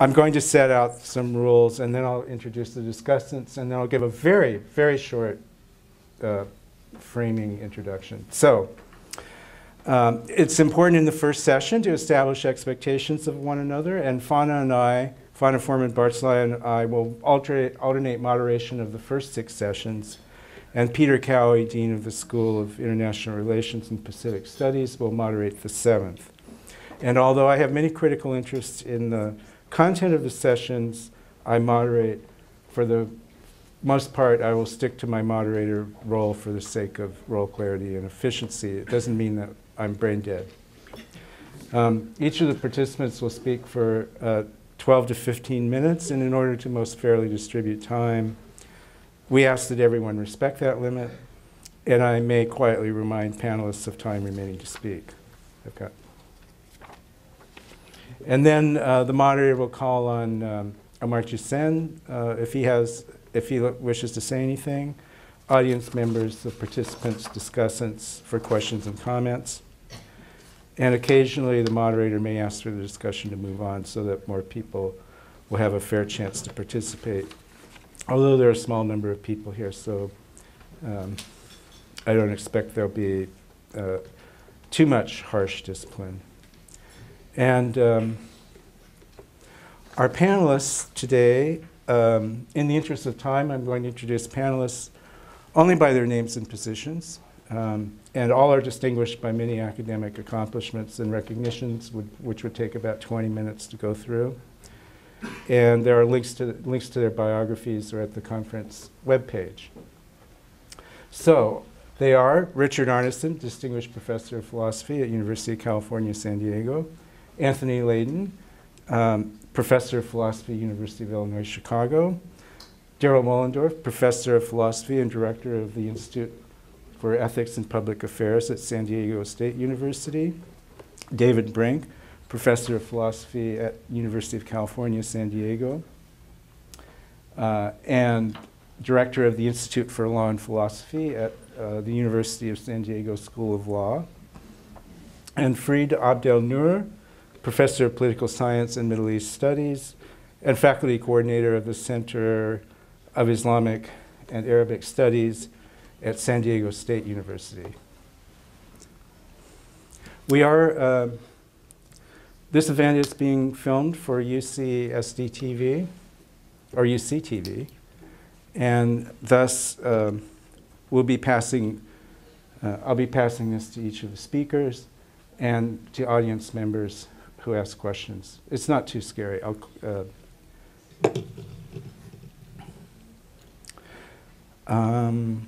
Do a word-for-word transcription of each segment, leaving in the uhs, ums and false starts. I'm going to set out some rules, and then I'll introduce the discussants, and then I'll give a very, very short uh, framing introduction. So um, it's important in the first session to establish expectations of one another, and Fonna and I, Fonna Forman Barzelay and I, will alternate, alternate moderation of the first six sessions, and Peter Cowhey, Dean of the School of International Relations and Pacific Studies, will moderate the seventh. And although I have many critical interests in the content of the sessions, I moderate. For the most part, I will stick to my moderator role for the sake of role clarity and efficiency. It doesn't mean that I'm brain dead. Um, each of the participants will speak for uh, twelve to fifteen minutes, and in order to most fairly distribute time, we ask that everyone respect that limit, and I may quietly remind panelists of time remaining to speak. I've got And then uh, the moderator will call on um, Amartya Sen uh, if he has, if he wishes to say anything. Audience members, the participants, discussants for questions and comments. And occasionally, the moderator may ask for the discussion to move on so that more people will have a fair chance to participate. Although there are a small number of people here, so um, I don't expect there'll be uh, too much harsh discipline. And um, our panelists today, um, in the interest of time, I'm going to introduce panelists only by their names and positions. Um, and all are distinguished by many academic accomplishments and recognitions, would, which would take about twenty minutes to go through. And there are links to, the, links to their biographies are at the conference webpage. So they are Richard Arneson, Distinguished Professor of Philosophy at University of California, San Diego. Anthony Layden, um, Professor of Philosophy, University of Illinois, Chicago. Darrel Moellendorf, Professor of Philosophy and Director of the Institute for Ethics and Public Affairs at San Diego State University. David Brink, Professor of Philosophy at University of California, San Diego, uh, and Director of the Institute for Law and Philosophy at uh, the University of San Diego School of Law. And Farid Abdel-Nour, Professor of Political Science and Middle East Studies, and Faculty Coordinator of the Center of Islamic and Arabic Studies at San Diego State University. We are, uh, this event is being filmed for U C S D T V, or U C T V, and thus um, we'll be passing, uh, I'll be passing this to each of the speakers and to audience members who ask questions. It's not too scary. I'll, uh, um,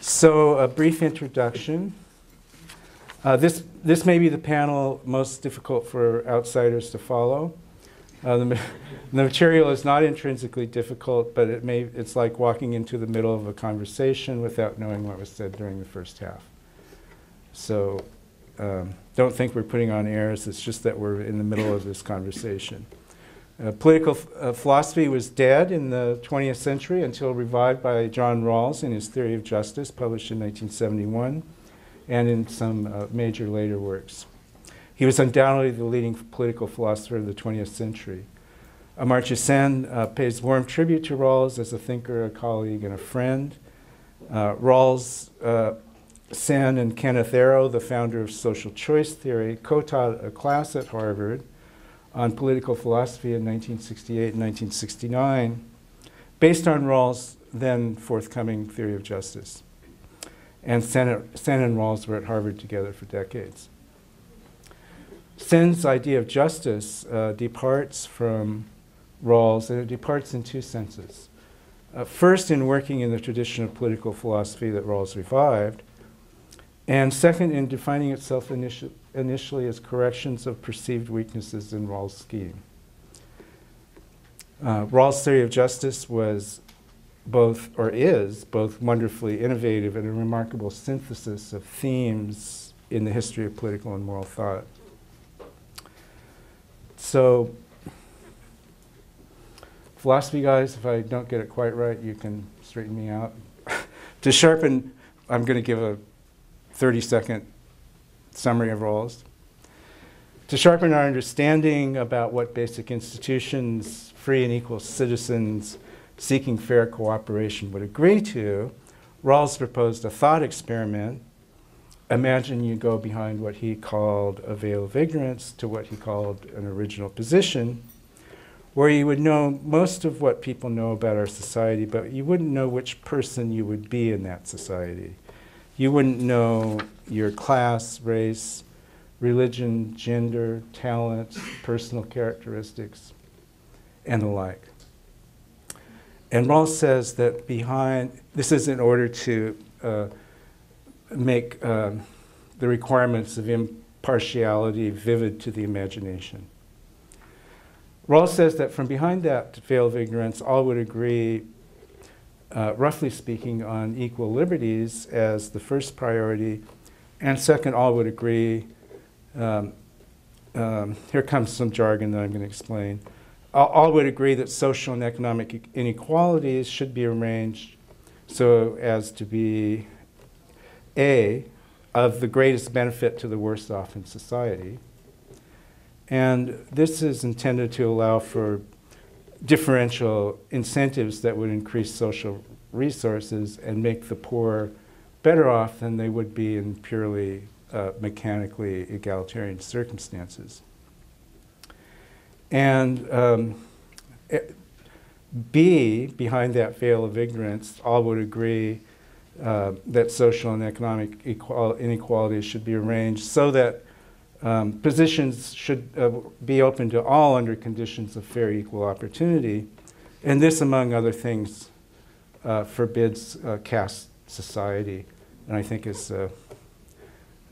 so a brief introduction. Uh, this, this may be the panel most difficult for outsiders to follow. Uh, the, ma the material is not intrinsically difficult, but it may, it's like walking into the middle of a conversation without knowing what was said during the first half. So Um, don't think we're putting on airs, it's just that we're in the middle of this conversation. Uh, political uh, philosophy was dead in the twentieth century until revived by John Rawls in his Theory of Justice, published in nineteen seventy-one, and in some uh, major later works. He was undoubtedly the leading political philosopher of the twentieth century. Amartya Sen uh, pays warm tribute to Rawls as a thinker, a colleague, and a friend. Uh, Rawls uh, Sen and Kenneth Arrow, the founder of social choice theory, co-taught a class at Harvard on political philosophy in nineteen sixty-eight and nineteen sixty-nine, based on Rawls' then forthcoming Theory of Justice. And Sen, Sen and Rawls were at Harvard together for decades. Sen's idea of justice uh, departs from Rawls, and it departs in two senses. Uh, first, in working in the tradition of political philosophy that Rawls revived, and second, in defining itself initi initially as corrections of perceived weaknesses in Rawls' scheme. Uh, Rawls' Theory of Justice was both, or is, both wonderfully innovative and a remarkable synthesis of themes in the history of political and moral thought. So, philosophy guys, if I don't get it quite right, you can straighten me out. To sharpen, I'm going to give a thirty-second summary of Rawls. to sharpen our understanding about what basic institutions, free and equal citizens seeking fair cooperation would agree to, Rawls proposed a thought experiment. Imagine you go behind what he called a veil of ignorance to what he called an original position, where you would know most of what people know about our society, but you wouldn't know which person you would be in that society. You wouldn't know your class, race, religion, gender, talents, personal characteristics, and the like. And Rawls says that behind, this is in order to uh, make uh, the requirements of impartiality vivid to the imagination. Rawls says that from behind that veil of ignorance, all would agree, uh, roughly speaking, on equal liberties as the first priority. And second, all would agree, um, um, here comes some jargon that I'm going to explain. All, all would agree that social and economic inequalities should be arranged so as to be, A, of the greatest benefit to the worst off in society. And this is intended to allow for differential incentives that would increase social resources and make the poor better off than they would be in purely uh, mechanically egalitarian circumstances. And um, it, B, behind that veil of ignorance, all would agree uh, that social and economic inequalities should be arranged so that Um, positions should uh, be open to all under conditions of fair equal opportunity, and this, among other things, uh, forbids uh, caste society, and I think is uh,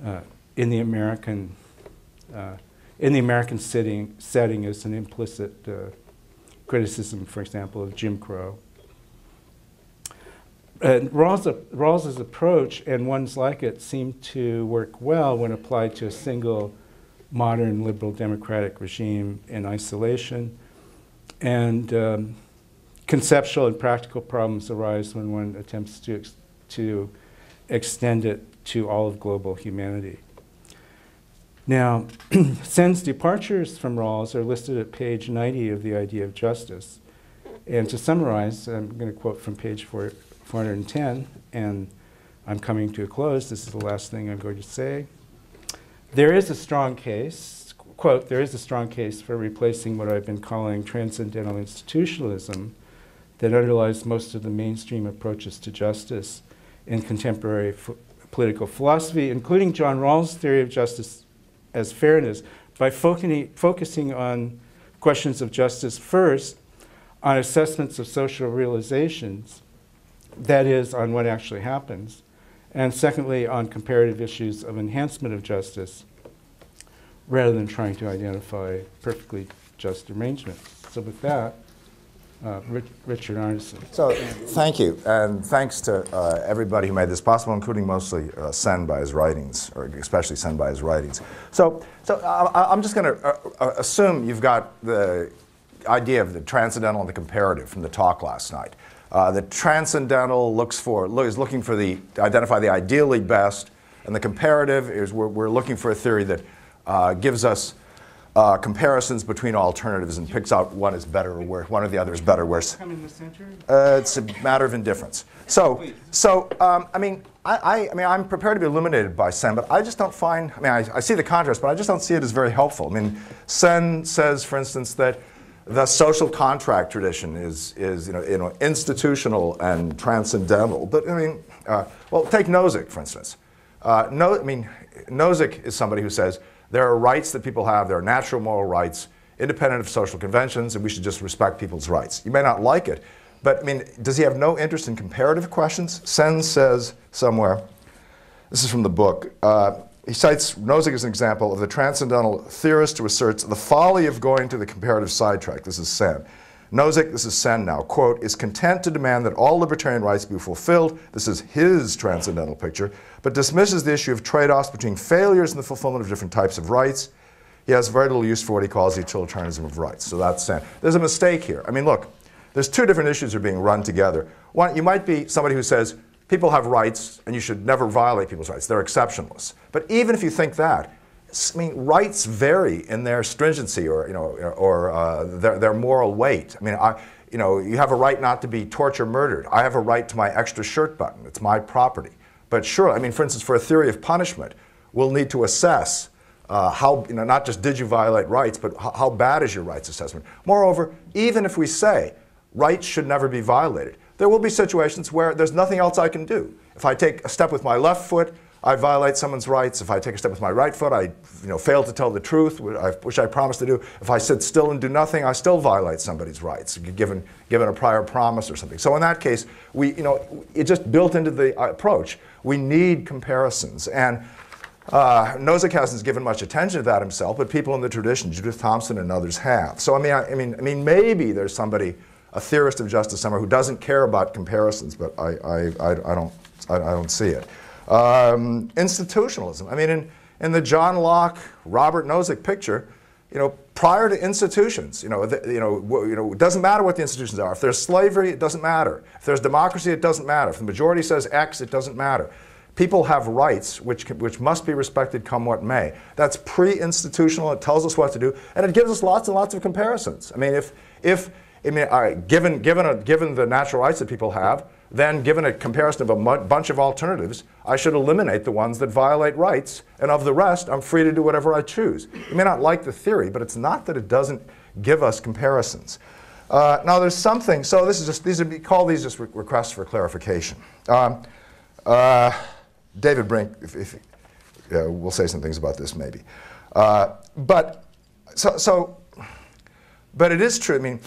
uh, in the American uh, in the American setting setting is an implicit uh, criticism, for example, of Jim Crow. And Rawls, Rawls's approach and ones like it seem to work well when applied to a single modern liberal democratic regime in isolation. And um, conceptual and practical problems arise when one attempts to, ex to extend it to all of global humanity. Now, Sen's departures from Rawls are listed at page ninety of The Idea of Justice. And to summarize, I'm going to quote from page four. four hundred ten, and I'm coming to a close. This is the last thing I'm going to say. There is a strong case, quote, there is a strong case for replacing what I've been calling transcendental institutionalism that underlies most of the mainstream approaches to justice in contemporary political philosophy, including John Rawls' theory of justice as fairness, by fo- focusing on questions of justice first, on assessments of social realizations, that is, on what actually happens, and secondly, on comparative issues of enhancement of justice, rather than trying to identify perfectly just arrangements. So with that, uh, Rich Richard Arneson. So thank you, and thanks to uh, everybody who made this possible, including mostly uh, Sen by his writings, or especially Sen by his writings. So, so I, I'm just going to uh, assume you've got the idea of the transcendental and the comparative from the talk last night. Uh, the transcendental looks for, look, is looking for the, identify the ideally best, and the comparative is we're, we're looking for a theory that uh, gives us uh, comparisons between alternatives and picks out one is better or worse, one or the other is better or worse. Come in the center? Uh, it's a matter of indifference. So, so um, I mean, I, I, I mean, I'm prepared to be illuminated by Sen, but I just don't find, I mean, I, I see the contrast, but I just don't see it as very helpful. I mean, Sen says, for instance, that the social contract tradition is, is you know, you know, institutional and transcendental. But I mean, uh, well, take Nozick, for instance. Uh, no, I mean, Nozick is somebody who says there are rights that people have, there are natural moral rights, independent of social conventions, and we should just respect people's rights. You may not like it, but I mean, does he have no interest in comparative questions? Sen says somewhere, this is from the book, uh, he cites Nozick as an example of the transcendental theorist who asserts the folly of going to the comparative sidetrack. This is Sen. Nozick, this is Sen now, quote, is content to demand that all libertarian rights be fulfilled. This is his transcendental picture, but dismisses the issue of trade-offs between failures and the fulfillment of different types of rights. He has very little use for what he calls the utilitarianism of rights. So that's Sen. There's a mistake here. I mean, look, there's two different issues that are being run together. One, you might be somebody who says, people have rights, and you should never violate people's rights. They're exceptionless. But even if you think that, I mean, rights vary in their stringency, or you know, or uh, their, their moral weight. I mean, I, you know, you have a right not to be torture murdered. I have a right to my extra shirt button. It's my property. But sure, I mean, for instance, for a theory of punishment, we'll need to assess uh, how, you know, not just did you violate rights, but how, how bad is your rights assessment. Moreover, even if we say rights should never be violated, there will be situations where there's nothing else I can do. If I take a step with my left foot, I violate someone's rights. If I take a step with my right foot, I you know, fail to tell the truth, which I promised to do. If I sit still and do nothing, I still violate somebody's rights, given, given a prior promise or something. So in that case, we, you know, it just built into the approach. We need comparisons. And uh, Nozick hasn't given much attention to that himself, but people in the tradition, Judith Thomson and others, have. So I mean, I, I mean, I mean, maybe there's somebody, a theorist of justice somewhere, who doesn't care about comparisons, but I, I, I, I, don't, I, I don't see it. Um, institutionalism. I mean, in, in the John Locke, Robert Nozick picture, you know, prior to institutions, you know, the, you know, w you know, it doesn't matter what the institutions are. If there's slavery, it doesn't matter. If there's democracy, it doesn't matter. If the majority says X, it doesn't matter. People have rights which, can, which must be respected come what may. That's pre-institutional. It tells us what to do, and it gives us lots and lots of comparisons. I mean, if, if I mean, all right, given, given, a, given the natural rights that people have, then given a comparison of a bunch of alternatives, I should eliminate the ones that violate rights, and of the rest, I'm free to do whatever I choose. You may not like the theory, but it's not that it doesn't give us comparisons. Uh, now there's something, so this is just, these would be, call these just re requests for clarification. Um, uh, David Brink, if, if, uh, will say some things about this maybe. Uh, but, so, so, but it is true, I mean,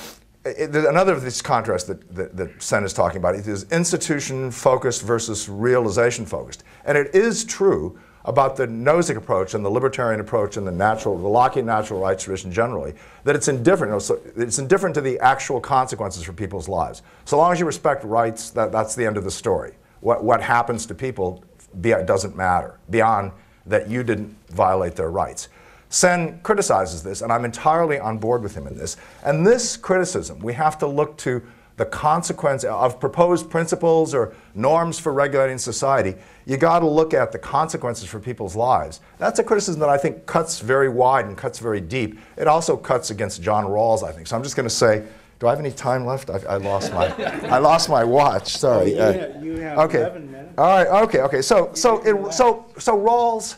It, another of these contrasts that, that, that Sen is talking about is institution-focused versus realization-focused. And it is true about the Nozick approach and the libertarian approach and the natural, the Lockean natural rights tradition generally, that it's indifferent, you know, so it's indifferent to the actual consequences for people's lives. So long as you respect rights, that, that's the end of the story. What, what happens to people be, doesn't matter, beyond that you didn't violate their rights. Sen criticizes this, and I'm entirely on board with him in this. And this criticism, we have to look to the consequence of proposed principles or norms for regulating society. You got to look at the consequences for people's lives. That's a criticism that I think cuts very wide and cuts very deep. It also cuts against John Rawls, I think. So I'm just going to say, do I have any time left? I, I lost my, I lost my watch. Sorry. Uh, you have, you have okay. eleven minutes. All right. Okay. Okay. So, so, it, so, so Rawls.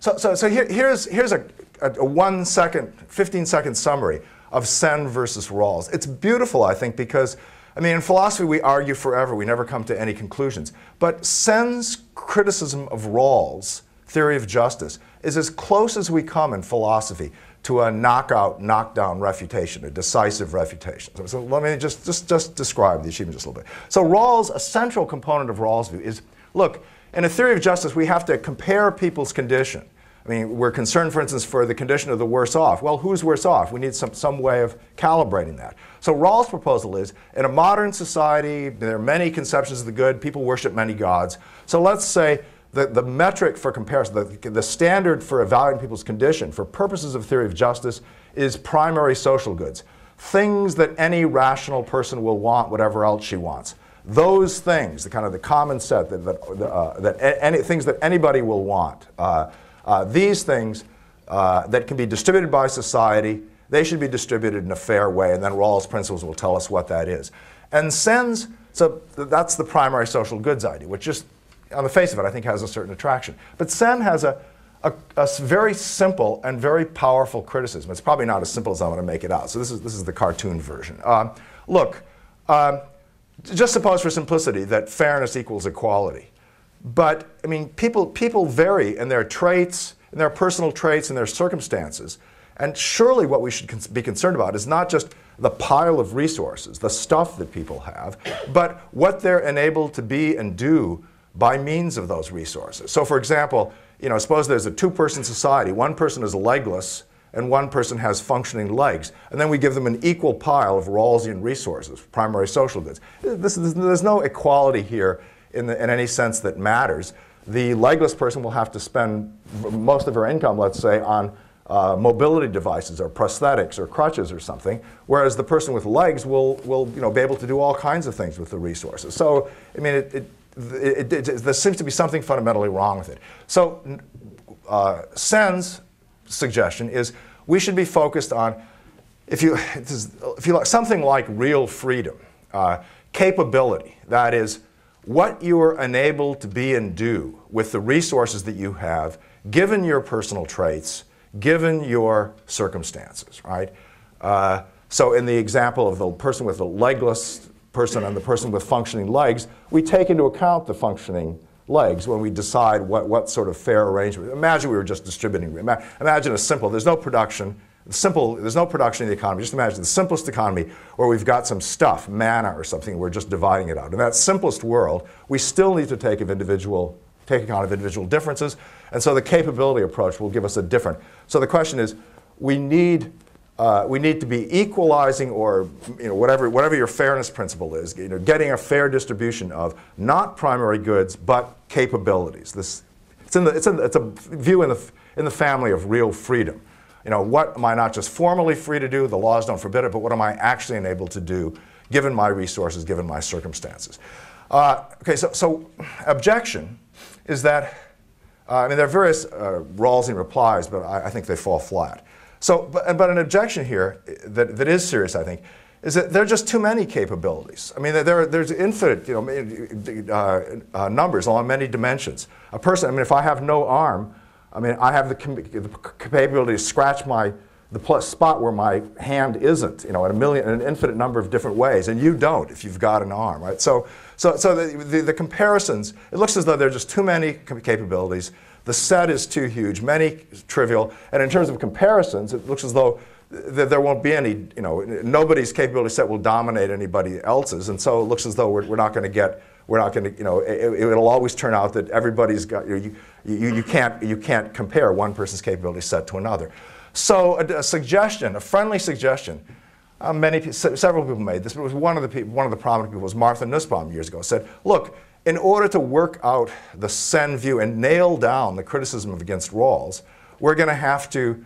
So, so, so here, here's here's a. A, a one second, fifteen second summary of Sen versus Rawls. It's beautiful, I think, because, I mean, in philosophy we argue forever, we never come to any conclusions. But Sen's criticism of Rawls' theory of justice is as close as we come in philosophy to a knockout, knockdown refutation, a decisive refutation. So, so let me just, just, just describe the achievement just a little bit. So Rawls, a central component of Rawls' view is, look, in a theory of justice we have to compare people's condition. I mean, we're concerned, for instance, for the condition of the worse off. Well, who's worse off? We need some, some way of calibrating that. So Rawls' proposal is, in a modern society, there are many conceptions of the good. People worship many gods. So let's say that the metric for comparison, the, the standard for evaluating people's condition for purposes of theory of justice is primary social goods, things that any rational person will want, whatever else she wants. Those things, the kind of the common set, that, that, uh, that any, things that anybody will want, uh, Uh, these things uh, that can be distributed by society, they should be distributed in a fair way, and then Rawls' principles will tell us what that is. And Sen's, so that's the primary social goods idea, which just, on the face of it, I think has a certain attraction. But Sen has a, a, a very simple and very powerful criticism. It's probably not as simple as I'm going to make it out, so this is, this is the cartoon version. Um, look, um, just suppose for simplicity that fairness equals equality. But, I mean, people, people vary in their traits, in their personal traits, in their circumstances. And surely what we should be concerned about is not just the pile of resources, the stuff that people have, but what they're enabled to be and do by means of those resources. So, for example, you know, suppose there's a two-person society. One person is legless and one person has functioning legs. And then we give them an equal pile of Rawlsian resources, primary social goods. This, this, there's no equality here. In, the, in any sense that matters. The legless person will have to spend most of her income, let's say, on uh, mobility devices or prosthetics or crutches or something, whereas the person with legs will, will you know, be able to do all kinds of things with the resources. So, I mean, it, it, it, it, it, there seems to be something fundamentally wrong with it. So, uh, Sen's suggestion is we should be focused on, if you, if you like, something like real freedom, uh, capability. That is, what you are enabled to be and do with the resources that you have, given your personal traits, given your circumstances, right? Uh, so in the example of the person with the legless person and the person with functioning legs, we take into account the functioning legs when we decide what, what sort of fair arrangement. Imagine we were just distributing, imagine a simple, there's no production, simple, there's no production in the economy, just imagine the simplest economy where we've got some stuff, manna or something, and we're just dividing it out. In that simplest world, we still need to take of individual take account of individual differences, and so the capability approach will give us a different. So the question is, we need uh, we need to be equalizing, or you know whatever whatever your fairness principle is, you know getting a fair distribution of not primary goods but capabilities. This it's in the it's in, it's a view in the in the family of real freedom. You know what am I not just formally free to do? The laws don't forbid it, but what am I actually enabled to do, given my resources, given my circumstances? Uh, okay, so so objection is that, uh, I mean, there are various uh, Rawlsian replies, but I, I think they fall flat. So, but, but an objection here that, that is serious, I think, is that there are just too many capabilities. I mean, there, there's infinite you know, uh, uh, numbers along many dimensions. A person, I mean, if I have no arm, I mean, I have the, the capability to scratch my, the plus spot where my hand isn't, you know, in a million, in an infinite number of different ways, and you don't if you've got an arm, right? So, so, so the, the, the comparisons, it looks as though there are just too many capabilities. The set is too huge, many trivial, and in terms of comparisons, it looks as though th there won't be any, you know, nobody's capability set will dominate anybody else's, and so it looks as though we're, we're not going to get, we're not going to, you know, it, it'll always turn out that everybody's got, you, know, you, you, you can't, you can't compare one person's capability set to another. So a, a suggestion, a friendly suggestion, uh, many, several people made this, but it was one of the people, one of the prominent people was Martha Nussbaum years ago, said, look, in order to work out the Sen view and nail down the criticism of against Rawls, we're going to have to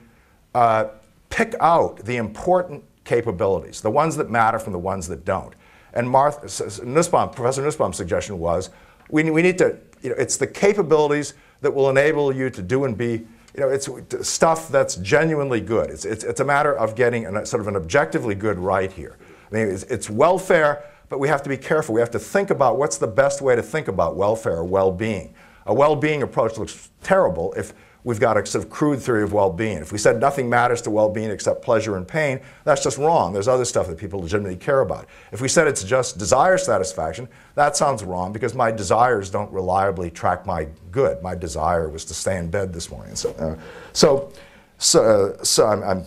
uh, pick out the important capabilities, the ones that matter from the ones that don't. And Martha, Nussbaum, Professor Nussbaum's suggestion was, we, we need to, you know, it's the capabilities that will enable you to do and be. You know, it's stuff that's genuinely good. It's, it's, it's a matter of getting an, sort of an objectively good right here. I mean, it's, it's welfare, but we have to be careful. We have to think about what's the best way to think about welfare or well-being. A well-being approach looks terrible if we've got a sort of crude theory of well-being. If we said nothing matters to well-being except pleasure and pain, that's just wrong. There's other stuff that people legitimately care about. If we said it's just desire satisfaction, that sounds wrong because my desires don't reliably track my good. My desire was to stay in bed this morning. So, uh, so, so, uh, so I'm, I'm,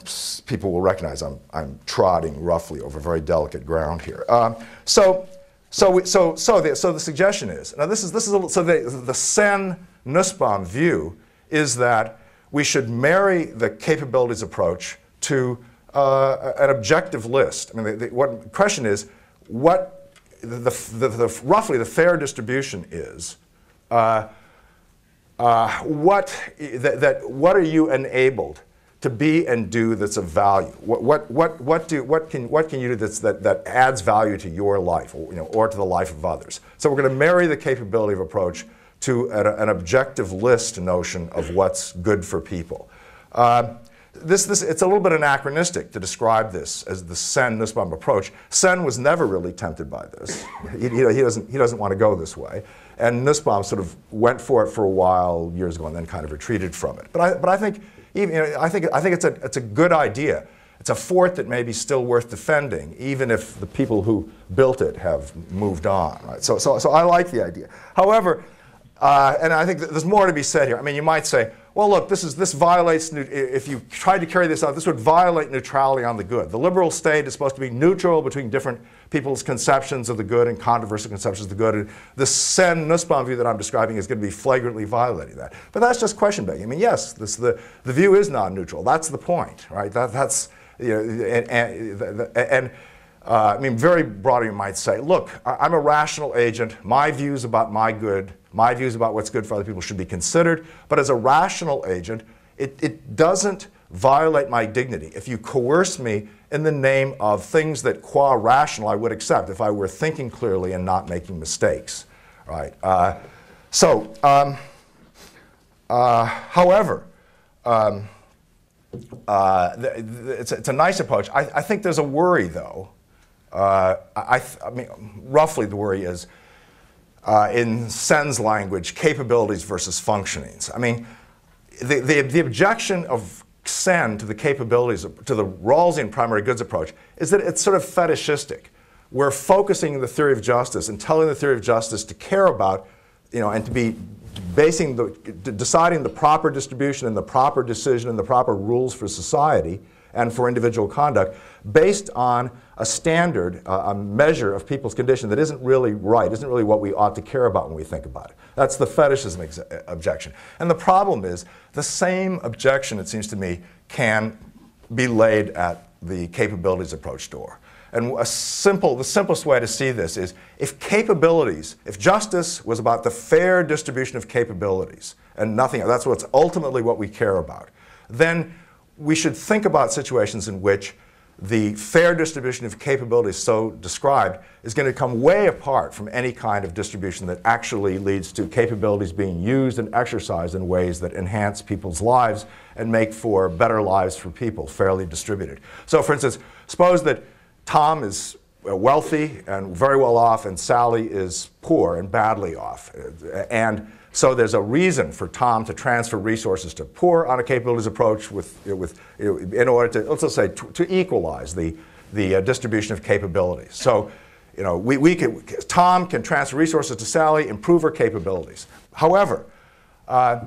people will recognize I'm, I'm trotting roughly over very delicate ground here. Um, so, so, we, so, so, the, so the suggestion is now. This is this is a, so the, the Sen Nussbaum view is that we should marry the capabilities approach to uh, an objective list. I mean, the, the what question is what the, the, the roughly the fair distribution is. Uh, Uh, what, that, that, what are you enabled to be and do that's of value? What, what, what, what, do, what, can, what can you do that's, that, that adds value to your life or, you know, or to the life of others? So we're going to marry the capability of approach to an, an objective list notion of what's good for people. Uh, this, this, it's a little bit anachronistic to describe this as the Sen-Nussbaum approach. Sen was never really tempted by this. He, he, he, doesn't, he doesn't want to go this way. And Nussbaum sort of went for it for a while years ago, and then kind of retreated from it. But I, but I think, even you know, I think, I think it's a, it's a good idea. It's a fort that may be still worth defending, even if the people who built it have moved on. Right? So, so, so I like the idea. However, uh, and I think that there's more to be said here. I mean, you might say, well, look, this is this violates. If you tried to carry this out, this would violate neutrality on the good. The liberal state is supposed to be neutral between different people's conceptions of the good and controversial conceptions of the good. And the Sen-Nussbaum view that I'm describing is going to be flagrantly violating that. But that's just question begging. I mean, yes, this, the the view is non-neutral. That's the point, right? That that's you know, and and, and uh, I mean, very broadly, you might say, look, I'm a rational agent. My views about my good. My views about what's good for other people should be considered, but as a rational agent, it, it doesn't violate my dignity if you coerce me in the name of things that, qua rational, I would accept if I were thinking clearly and not making mistakes. Right? Uh, so, um, uh, however, um, Uh, it's, it's a nice approach. I, I think there's a worry, though. Uh, I, I mean, roughly the worry is, uh, in Sen's language, capabilities versus functionings. I mean, the, the, the objection of Sen to the capabilities, of, to the Rawlsian primary goods approach, is that it's sort of fetishistic. We're focusing the theory of justice and telling the theory of justice to care about, you know, and to be basing the, deciding the proper distribution and the proper decision and the proper rules for society and for individual conduct based on a standard, uh, a measure of people's condition that isn't really right, isn't really what we ought to care about when we think about it. That's the fetishism ex objection. And the problem is the same objection, it seems to me, can be laid at the capabilities approach door. And a simple, the simplest way to see this is, if capabilities, if justice was about the fair distribution of capabilities and nothing else, that's what's ultimately what we care about, then we should think about situations in which the fair distribution of capabilities so described is going to come way apart from any kind of distribution that actually leads to capabilities being used and exercised in ways that enhance people's lives and make for better lives for people, fairly distributed. So, for instance, suppose that Tom is wealthy and very well off, and Sally is poor and badly off. And so there's a reason for Tom to transfer resources to poor on a capabilities approach with, with, in order to, let's just say, to, to equalize the, the distribution of capabilities. So, you know, we, we can, Tom can transfer resources to Sally, improve her capabilities. However, uh,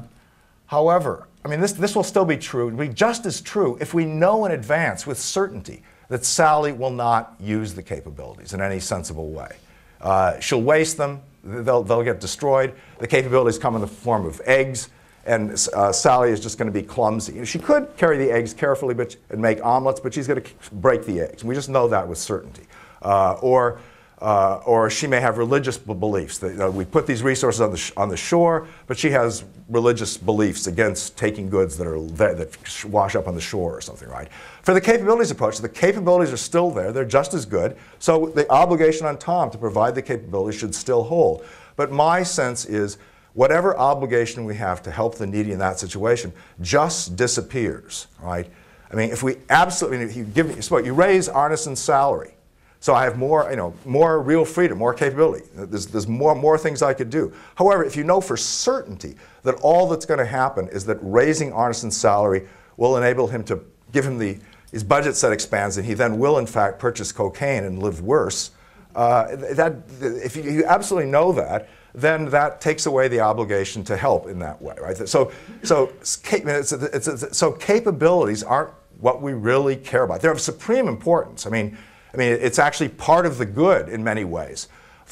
however, I mean, this, this will still be true, be just as true if we know in advance with certainty that Sally will not use the capabilities in any sensible way. Uh, she'll waste them, they'll, they'll get destroyed. The capabilities come in the form of eggs, and uh, Sally is just going to be clumsy. She could carry the eggs carefully but, and make omelets, but she's going to break the eggs. We just know that with certainty. Uh, or, uh, or she may have religious beliefs. That, you know, we put these resources on the, sh on the shore, but she has religious beliefs against taking goods that are there, that wash up on the shore or something, right? For the capabilities approach, the capabilities are still there, they're just as good, so the obligation on Tom to provide the capabilities should still hold. But my sense is whatever obligation we have to help the needy in that situation just disappears, right? I mean, if we absolutely, if you give me, so you raise Arneson's salary, so I have more, you know, more real freedom, more capability. There's, there's more, more things I could do. However, if you know for certainty that all that's going to happen is that raising Arneson's salary will enable him to give him the, his budget set expands and he then will in fact purchase cocaine and live worse, uh, that, if you, you absolutely know that, then that takes away the obligation to help in that way, right? So, so, it's, it's, it's, so capabilities aren't what we really care about. They're of supreme importance. I mean, I mean, it's actually part of the good in many ways.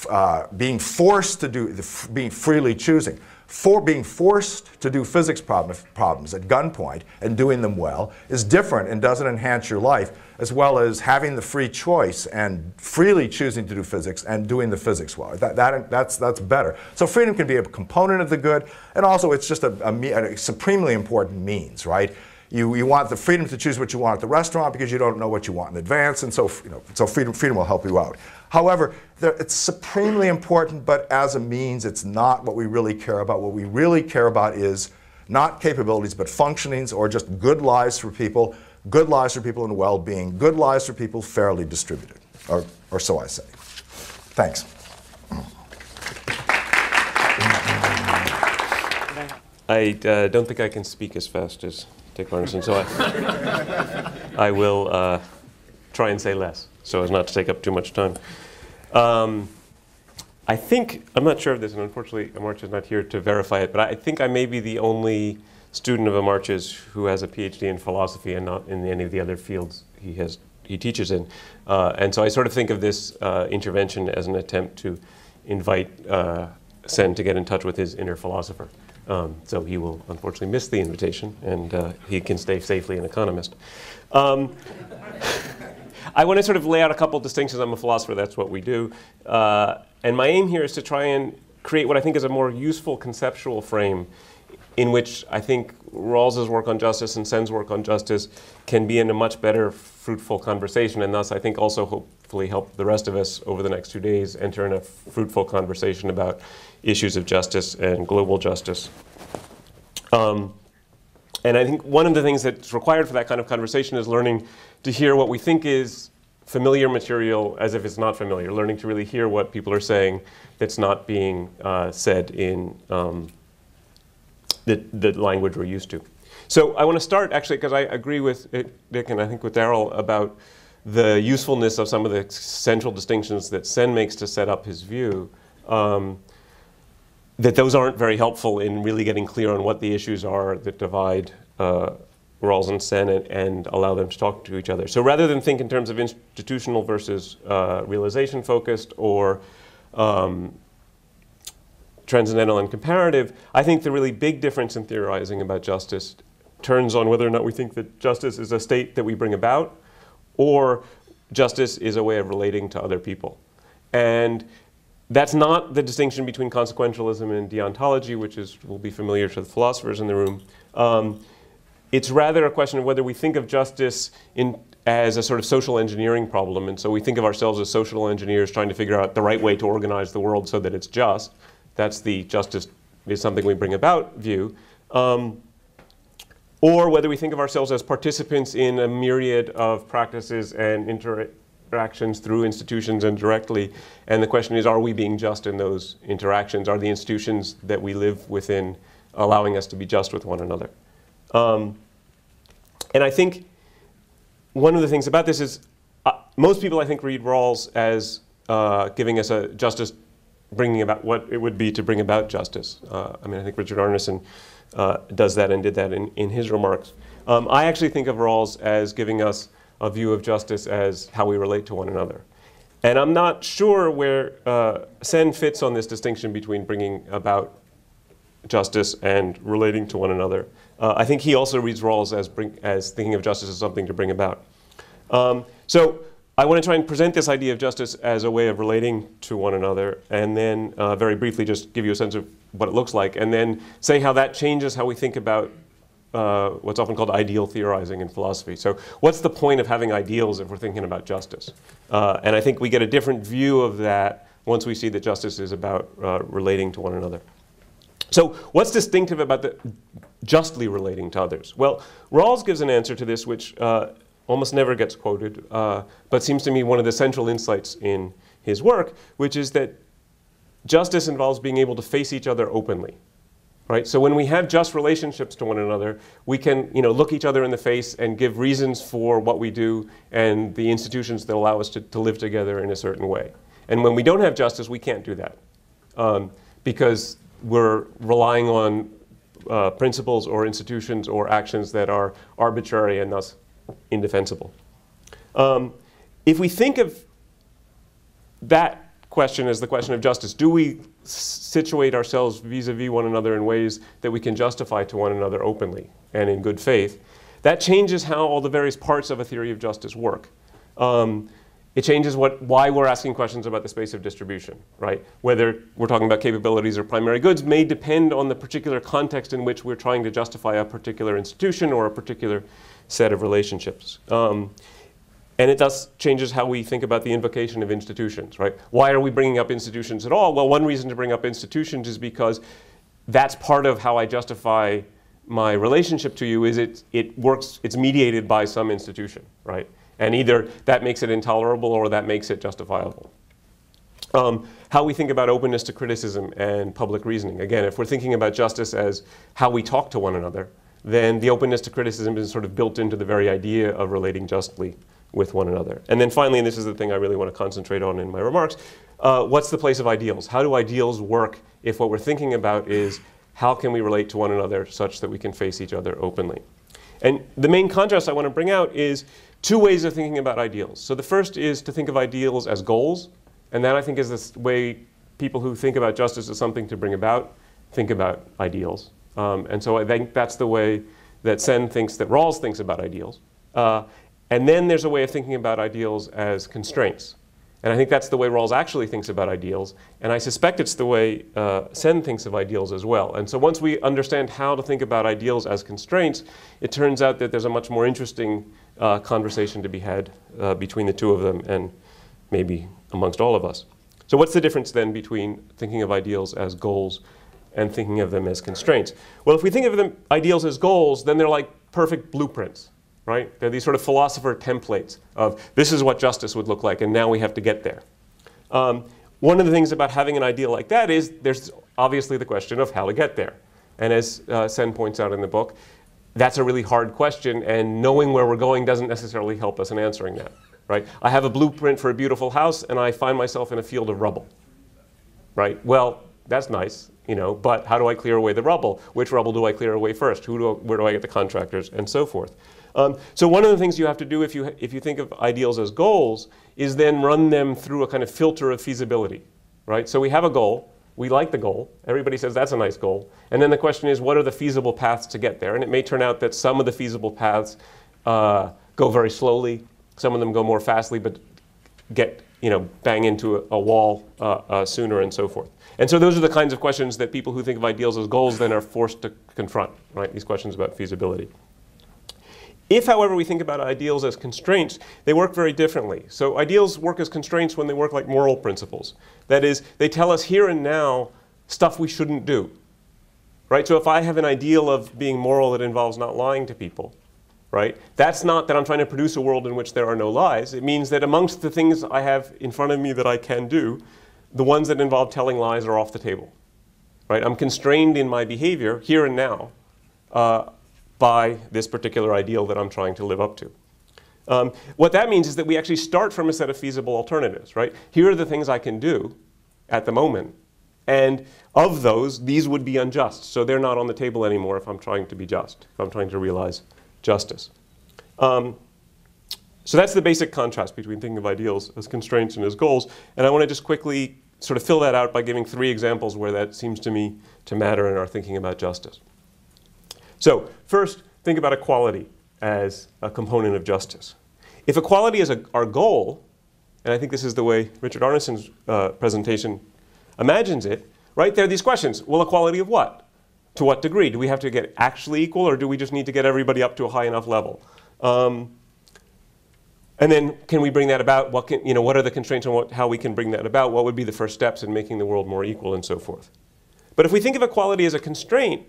Uh, being forced to do, being freely choosing, for being forced to do physics problem, problems at gunpoint and doing them well is different and doesn't enhance your life, as well as having the free choice and freely choosing to do physics and doing the physics well. That, that, that's, that's better. So freedom can be a component of the good, and also it's just a, a, a supremely important means, right? You, you want the freedom to choose what you want at the restaurant because you don't know what you want in advance, and so, you know, so freedom, freedom will help you out. However, there, it's supremely important, but as a means, it's not what we really care about. What we really care about is not capabilities, but functionings, or just good lives for people, good lives for people in well-being, good lives for people fairly distributed, or, or so I say. Thanks. I uh, don't think I can speak as fast as Dick Arneson, so I, I will uh, try and say less, so as not to take up too much time. Um, I think, I'm not sure of this, and unfortunately Amartya's not here to verify it, but I think I may be the only student of Amartya's who has a PhD in philosophy and not in any of the other fields he, has, he teaches in. Uh, and so I sort of think of this uh, intervention as an attempt to invite uh, Sen to get in touch with his inner philosopher. Um, so he will unfortunately miss the invitation, and uh, he can stay safely an economist. Um, I want to sort of lay out a couple distinctions. I'm a philosopher, that's what we do. Uh, and my aim here is to try and create what I think is a more useful conceptual frame in which I think Rawls's work on justice and Sen's work on justice can be in a much better fruitful conversation, and thus I think also hopefully help the rest of us over the next two days enter in a fruitful conversation about issues of justice and global justice. Um, And I think one of the things that's required for that kind of conversation is learning to hear what we think is familiar material as if it's not familiar, learning to really hear what people are saying that's not being uh, said in um, the, the language we're used to. So I want to start, actually, because I agree with Dick and I think with Darrel about the usefulness of some of the central distinctions that Sen makes to set up his view, um, that those aren't very helpful in really getting clear on what the issues are that divide uh, Rawls and Sen and, and allow them to talk to each other. So rather than think in terms of institutional versus uh, realization focused or um, transcendental and comparative, I think the really big difference in theorizing about justice turns on whether or not we think that justice is a state that we bring about or justice is a way of relating to other people. And that's not the distinction between consequentialism and deontology, which is, will be familiar to the philosophers in the room. Um, it's rather a question of whether we think of justice in, as a sort of social engineering problem. And so we think of ourselves as social engineers trying to figure out the right way to organize the world so that it's just. That's the justice is something we bring about view. Um, or whether we think of ourselves as participants in a myriad of practices and interactions through institutions and directly. And the question is, are we being just in those interactions? Are the institutions that we live within allowing us to be just with one another? Um, and I think one of the things about this is uh, most people, I think, read Rawls as uh, giving us a justice, bringing about what it would be to bring about justice. Uh, I mean, I think Richard Arneson uh, does that and did that in, in his remarks. Um, I actually think of Rawls as giving us a view of justice as how we relate to one another. And I'm not sure where uh, Sen fits on this distinction between bringing about justice and relating to one another. Uh, I think he also reads Rawls as, bring, as thinking of justice as something to bring about. Um, so I want to try and present this idea of justice as a way of relating to one another, and then uh, very briefly just give you a sense of what it looks like, and then say how that changes how we think about uh, what's often called ideal theorizing in philosophy. So what's the point of having ideals if we're thinking about justice? Uh, and I think we get a different view of that once we see that justice is about uh, relating to one another. So what's distinctive about the justly relating to others? Well, Rawls gives an answer to this which uh, almost never gets quoted, uh, but seems to me one of the central insights in his work, which is that justice involves being able to face each other openly, right? So when we have just relationships to one another, we can, you know, look each other in the face and give reasons for what we do and the institutions that allow us to, to live together in a certain way. And when we don't have justice, we can't do that um, because we're relying on uh, principles or institutions or actions that are arbitrary and thus indefensible. Um, if we think of that question as the question of justice, do we situate ourselves vis-a-vis one another in ways that we can justify to one another openly and in good faith, that changes how all the various parts of a theory of justice work. Um, it changes what, why we're asking questions about the space of distribution, right? Whether we're talking about capabilities or primary goods may depend on the particular context in which we're trying to justify a particular institution or a particular set of relationships. Um, and it thus changes how we think about the invocation of institutions, right? Why are we bringing up institutions at all? Well, one reason to bring up institutions is because that's part of how I justify my relationship to you is it, it works, it's mediated by some institution, right? And either that makes it intolerable or that makes it justifiable. Um, how we think about openness to criticism and public reasoning. Again, if we're thinking about justice as how we talk to one another, then the openness to criticism is sort of built into the very idea of relating justly with one another. And then finally, and this is the thing I really want to concentrate on in my remarks, uh, what's the place of ideals? How do ideals work if what we're thinking about is how can we relate to one another such that we can face each other openly? And the main contrast I want to bring out is two ways of thinking about ideals. So the first is to think of ideals as goals, and that I think is this way people who think about justice as something to bring about think about ideals. Um, and so I think that's the way that Sen thinks, that Rawls thinks about ideals. Uh, and then there's a way of thinking about ideals as constraints. And I think that's the way Rawls actually thinks about ideals. And I suspect it's the way uh, Sen thinks of ideals as well. And so once we understand how to think about ideals as constraints, it turns out that there's a much more interesting uh, conversation to be had uh, between the two of them and maybe amongst all of us. So what's the difference then between thinking of ideals as goals and thinking of them as constraints. Well, if we think of them ideals as goals, then they're like perfect blueprints, right? They're these sort of philosopher templates of this is what justice would look like, and now we have to get there. Um, one of the things about having an ideal like that is there's obviously the question of how to get there. And as uh, Sen points out in the book, that's a really hard question, and knowing where we're going doesn't necessarily help us in answering that, right? I have a blueprint for a beautiful house, and I find myself in a field of rubble, right? Well, that's nice, you know, but how do I clear away the rubble? Which rubble do I clear away first? Who do I, where do I get the contractors, and so forth? Um, so one of the things you have to do if you, if you think of ideals as goals is then run them through a kind of filter of feasibility, right? So we have a goal. We like the goal. Everybody says that's a nice goal. And then the question is, what are the feasible paths to get there? And it may turn out that some of the feasible paths uh, go very slowly. Some of them go more fastly, but get, you know, bang into a, a wall uh, uh, sooner and so forth. And so those are the kinds of questions that people who think of ideals as goals then are forced to confront, right? These questions about feasibility. If, however, we think about ideals as constraints, they work very differently. So ideals work as constraints when they work like moral principles. That is, they tell us here and now stuff we shouldn't do, right? So if I have an ideal of being moral that involves not lying to people, right, that's not that I'm trying to produce a world in which there are no lies. It means that amongst the things I have in front of me that I can do, the ones that involve telling lies are off the table, right? I'm constrained in my behavior here and now uh, by this particular ideal that I'm trying to live up to. Um, what that means is that we actually start from a set of feasible alternatives, right? Here are the things I can do at the moment, and of those, these would be unjust, so they're not on the table anymore if I'm trying to be just, if I'm trying to realize justice. Um, so that's the basic contrast between thinking of ideals as constraints and as goals, and I want to just quickly sort of fill that out by giving three examples where that seems to me to matter in our thinking about justice. So first, think about equality as a component of justice. If equality is a, our goal, and I think this is the way Richard Arneson's uh, presentation imagines it, right, there are these questions. Well, equality of what? To what degree? Do we have to get actually equal, or do we just need to get everybody up to a high enough level? Um, and then can we bring that about? What, can, you know, what are the constraints on what, how we can bring that about? What would be the first steps in making the world more equal and so forth? But if we think of equality as a constraint,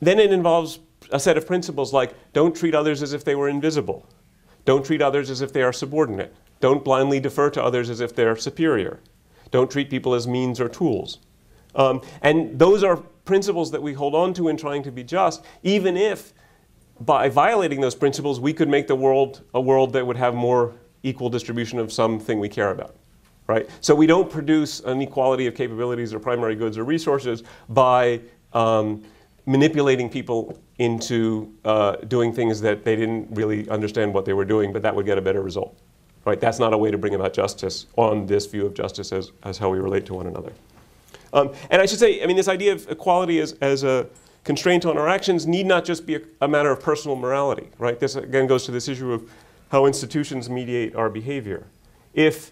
then it involves a set of principles like don't treat others as if they were invisible. Don't treat others as if they are subordinate. Don't blindly defer to others as if they're superior. Don't treat people as means or tools. Um, and those are principles that we hold on to in trying to be just, even if by violating those principles we could make the world a world that would have more equal distribution of something we care about. Right? So we don't produce an equality of capabilities or primary goods or resources by um, manipulating people into uh, doing things that they didn't really understand what they were doing, but that would get a better result, right? That's not a way to bring about justice on this view of justice as, as how we relate to one another. Um, and I should say, I mean, this idea of equality as, as a constraint on our actions need not just be a, a matter of personal morality, right? This again goes to this issue of how institutions mediate our behavior. If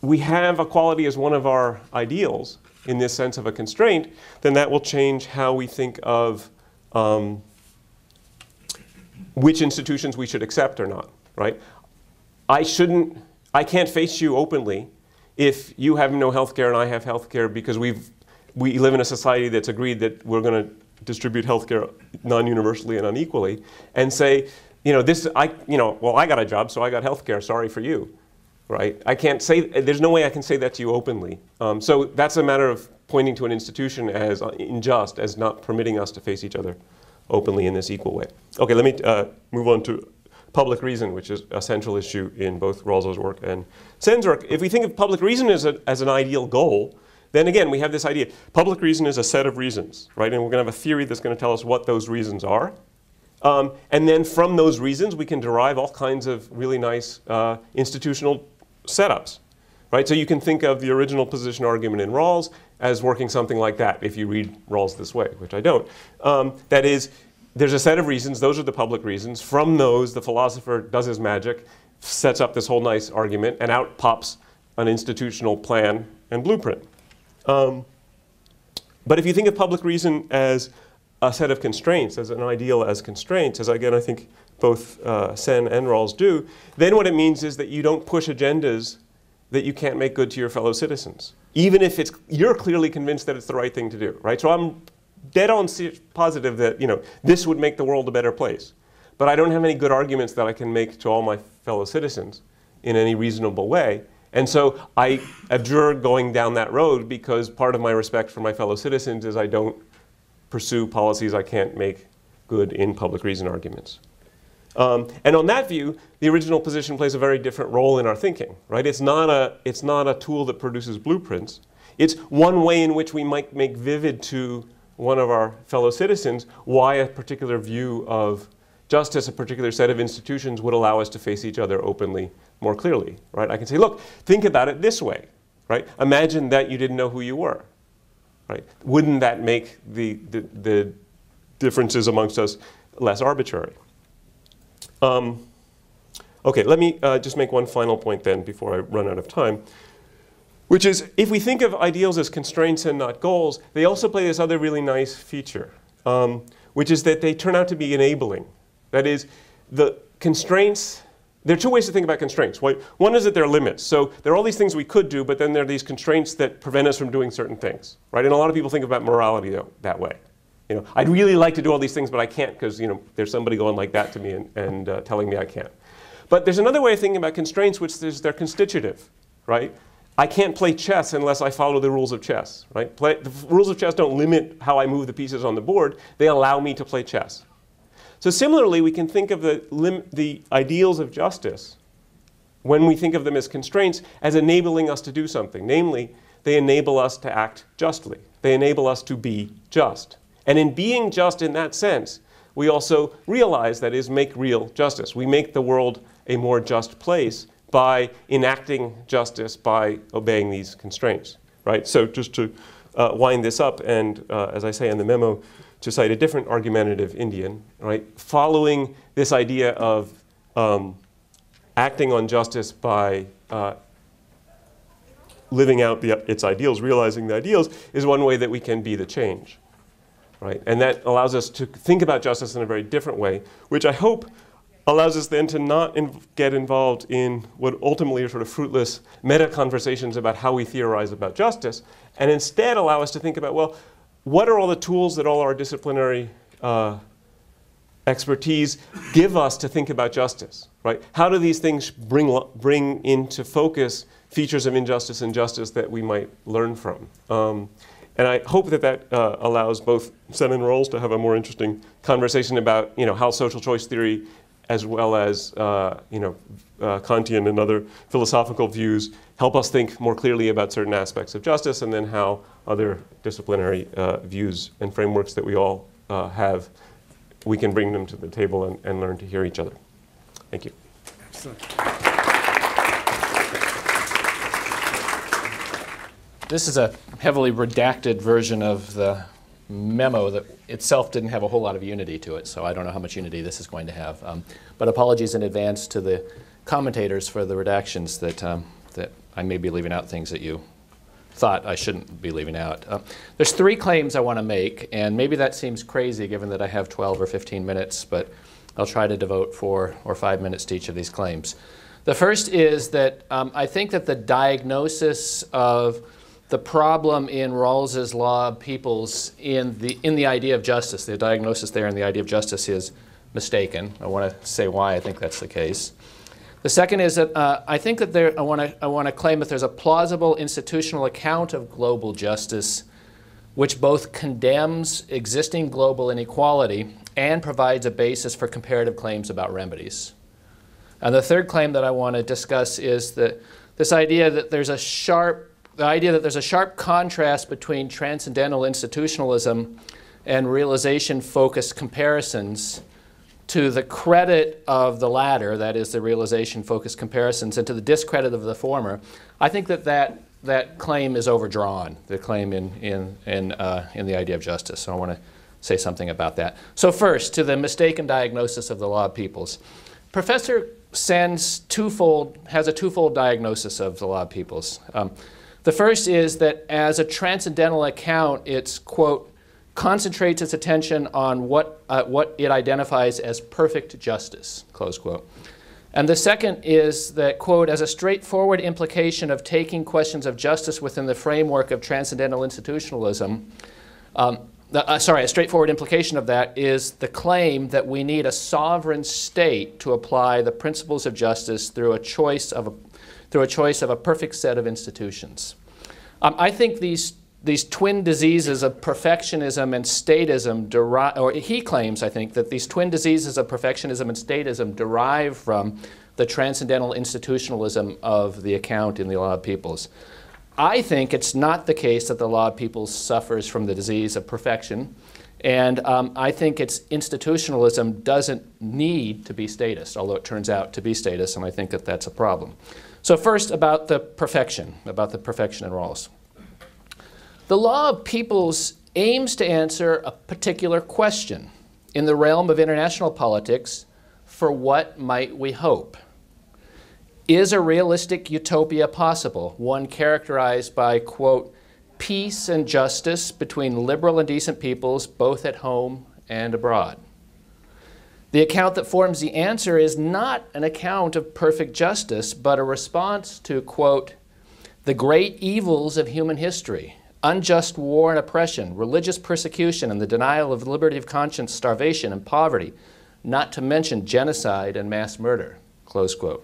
we have equality as one of our ideals, in this sense of a constraint, then that will change how we think of um, which institutions we should accept or not, right? I shouldn't, I can't face you openly if you have no health care and I have health care because we've, we live in a society that's agreed that we're going to distribute health care non-universally and unequally and say, you know, this, I, you know, well, I got a job, so I got health care, sorry for you. Right? I can't say, there's no way I can say that to you openly. Um, so that's a matter of pointing to an institution as unjust, as not permitting us to face each other openly in this equal way. Okay, let me uh, move on to public reason, which is a central issue in both Rawls's work and Sen's work. If we think of public reason as, a, as an ideal goal, then again, we have this idea. Public reason is a set of reasons, right? And we're going to have a theory that's going to tell us what those reasons are. Um, and then from those reasons, we can derive all kinds of really nice uh, institutional setups, right? So you can think of the original position argument in Rawls as working something like that, if you read Rawls this way, which I don't. Um, that is, there's a set of reasons, those are the public reasons. From those, the philosopher does his magic, sets up this whole nice argument, and out pops an institutional plan and blueprint. Um, but if you think of public reason as a set of constraints, as an ideal as constraints, as again I think both uh, Sen and Rawls do, then what it means is that you don't push agendas that you can't make good to your fellow citizens, even if it's, you're clearly convinced that it's the right thing to do, right? So I'm dead on positive that, you know, this would make the world a better place. But I don't have any good arguments that I can make to all my fellow citizens in any reasonable way. And so I abjure going down that road because part of my respect for my fellow citizens is I don't pursue policies I can't make good in public reason arguments. Um, and on that view, the original position plays a very different role in our thinking, right? It's not a, it's not a tool that produces blueprints. It's one way in which we might make vivid to one of our fellow citizens why a particular view of justice, a particular set of institutions, would allow us to face each other openly, more clearly, right? I can say, look, think about it this way, right? Imagine that you didn't know who you were, right? Wouldn't that make the, the, the differences amongst us less arbitrary? Um, okay, let me uh, just make one final point then before I run out of time, which is if we think of ideals as constraints and not goals, they also play this other really nice feature, um, which is that they turn out to be enabling. That is, the constraints, there are two ways to think about constraints. One is that there are limits. So there are all these things we could do, but then there are these constraints that prevent us from doing certain things, right? And a lot of people think about morality though, that way. You know, I'd really like to do all these things, but I can't because, you know, there's somebody going like that to me and, and uh, telling me I can't. But there's another way of thinking about constraints, which is they're constitutive, right? I can't play chess unless I follow the rules of chess, right? Play, the rules of chess don't limit how I move the pieces on the board. They allow me to play chess. So similarly, we can think of the, lim the ideals of justice, when we think of them as constraints, as enabling us to do something. Namely, they enable us to act justly. They enable us to be just. And in being just in that sense, we also realize, that is, make real justice. We make the world a more just place by enacting justice, by obeying these constraints, right? So just to uh, wind this up, and uh, as I say in the memo, to cite a different argumentative Indian, right? Following this idea of um, acting on justice by uh, living out the, its ideals, realizing the ideals, is one way that we can be the change. Right? And that allows us to think about justice in a very different way, which I hope allows us then to not in get involved in what ultimately are sort of fruitless meta-conversations about how we theorize about justice, and instead allow us to think about, well, what are all the tools that all our disciplinary uh, expertise give us to think about justice, right? How do these things bring, bring into focus features of injustice and justice that we might learn from? Um, And I hope that that uh, allows both Sen and Rawls to have a more interesting conversation about, you know, how social choice theory, as well as, uh, you know, uh, Kantian and other philosophical views, help us think more clearly about certain aspects of justice, and then how other disciplinary uh, views and frameworks that we all uh, have, we can bring them to the table and, and learn to hear each other. Thank you. Excellent. This is a heavily redacted version of the memo that itself didn't have a whole lot of unity to it, so I don't know how much unity this is going to have. Um, but apologies in advance to the commentators for the redactions that, um, that I may be leaving out things that you thought I shouldn't be leaving out. Uh, there's three claims I want to make, and maybe that seems crazy given that I have twelve or fifteen minutes, but I'll try to devote four or five minutes to each of these claims. The first is that um, I think that the diagnosis of the problem in Rawls's Law of Peoples in the, in the idea of justice, the diagnosis there in the idea of justice, is mistaken. I want to say why I think that's the case. The second is that uh, I think that there, I want to I want to claim that there's a plausible institutional account of global justice which both condemns existing global inequality and provides a basis for comparative claims about remedies. And the third claim that I want to discuss is that this idea that there's a sharp The idea that there's a sharp contrast between transcendental institutionalism and realization-focused comparisons to the credit of the latter, that is, the realization-focused comparisons, and to the discredit of the former. I think that that, that claim is overdrawn, the claim in, in, in, uh, in the idea of justice. So I want to say something about that. So first, to the mistaken diagnosis of the Law of Peoples. Professor Sen's twofold, has a twofold diagnosis of the Law of Peoples. Um, The first is that as a transcendental account, it's, quote, concentrates its attention on what, uh, what it identifies as perfect justice, close quote. And the second is that, quote, as a straightforward implication of taking questions of justice within the framework of transcendental institutionalism, um, the, uh, sorry, a straightforward implication of that is the claim that we need a sovereign state to apply the principles of justice through a choice of a, through a, choice of a perfect set of institutions. Um, I think these These twin diseases of perfectionism and statism derive, or he claims, I think, that these twin diseases of perfectionism and statism derive from the transcendental institutionalism of the account in the Law of Peoples. I think it's not the case that the Law of Peoples suffers from the disease of perfection, and um, I think its institutionalism doesn't need to be statist, although it turns out to be statist, and I think that that's a problem. So first, about the perfection, about the perfection in Rawls. The Law of Peoples aims to answer a particular question in the realm of international politics: for what might we hope? Is a realistic utopia possible, one characterized by, quote, peace and justice between liberal and decent peoples, both at home and abroad? The account that forms the answer is not an account of perfect justice, but a response to, quote, the great evils of human history: unjust war and oppression, religious persecution and the denial of liberty of conscience, starvation and poverty, not to mention genocide and mass murder, close quote.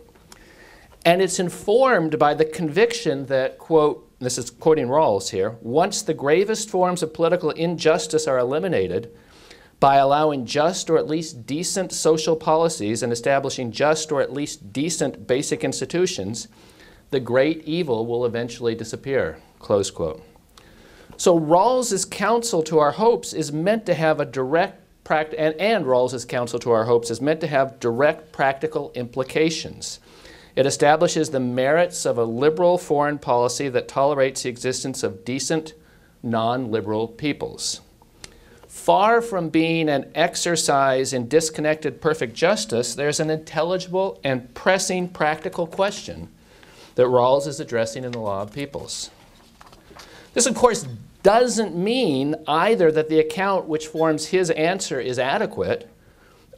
And it's informed by the conviction that, quote, this is quoting Rawls here, once the gravest forms of political injustice are eliminated by allowing just or at least decent social policies and establishing just or at least decent basic institutions, the great evil will eventually disappear, close quote. So Rawls's counsel to our hopes is meant to have a direct, pract and, and Rawls's counsel to our hopes is meant to have direct practical implications. It establishes the merits of a liberal foreign policy that tolerates the existence of decent, non-liberal peoples. Far from being an exercise in disconnected perfect justice, there's an intelligible and pressing practical question that Rawls is addressing in the Law of Peoples. This, of course, doesn't mean either that the account which forms his answer is adequate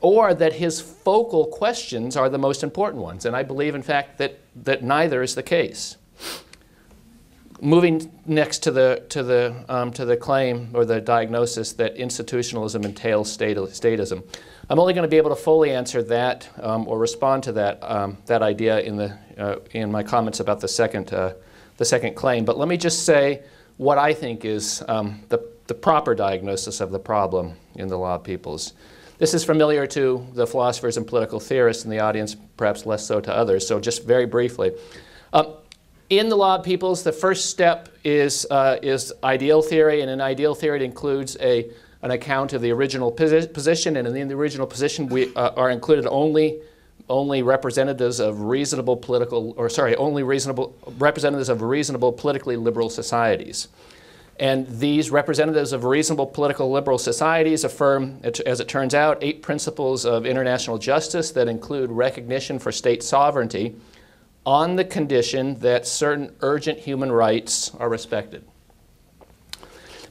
or that his focal questions are the most important ones. And I believe, in fact, that, that neither is the case. Moving next to the, to, the, um, to the claim or the diagnosis that institutionalism entails statism. I'm only going to be able to fully answer that um, or respond to that, um, that idea in, the, uh, in my comments about the second, uh, the second claim. But let me just say what I think is um, the, the proper diagnosis of the problem in the Law of Peoples. This is familiar to the philosophers and political theorists in the audience, perhaps less so to others, so just very briefly. Uh, in the Law of Peoples, the first step is, uh, is ideal theory, and in ideal theory it includes a, an account of the original posi position, and in the original position we uh, are included only only representatives of reasonable political, or sorry, only reasonable, representatives of reasonable politically liberal societies. And these representatives of reasonable political liberal societies affirm, as it turns out, eight principles of international justice that include recognition for state sovereignty on the condition that certain urgent human rights are respected.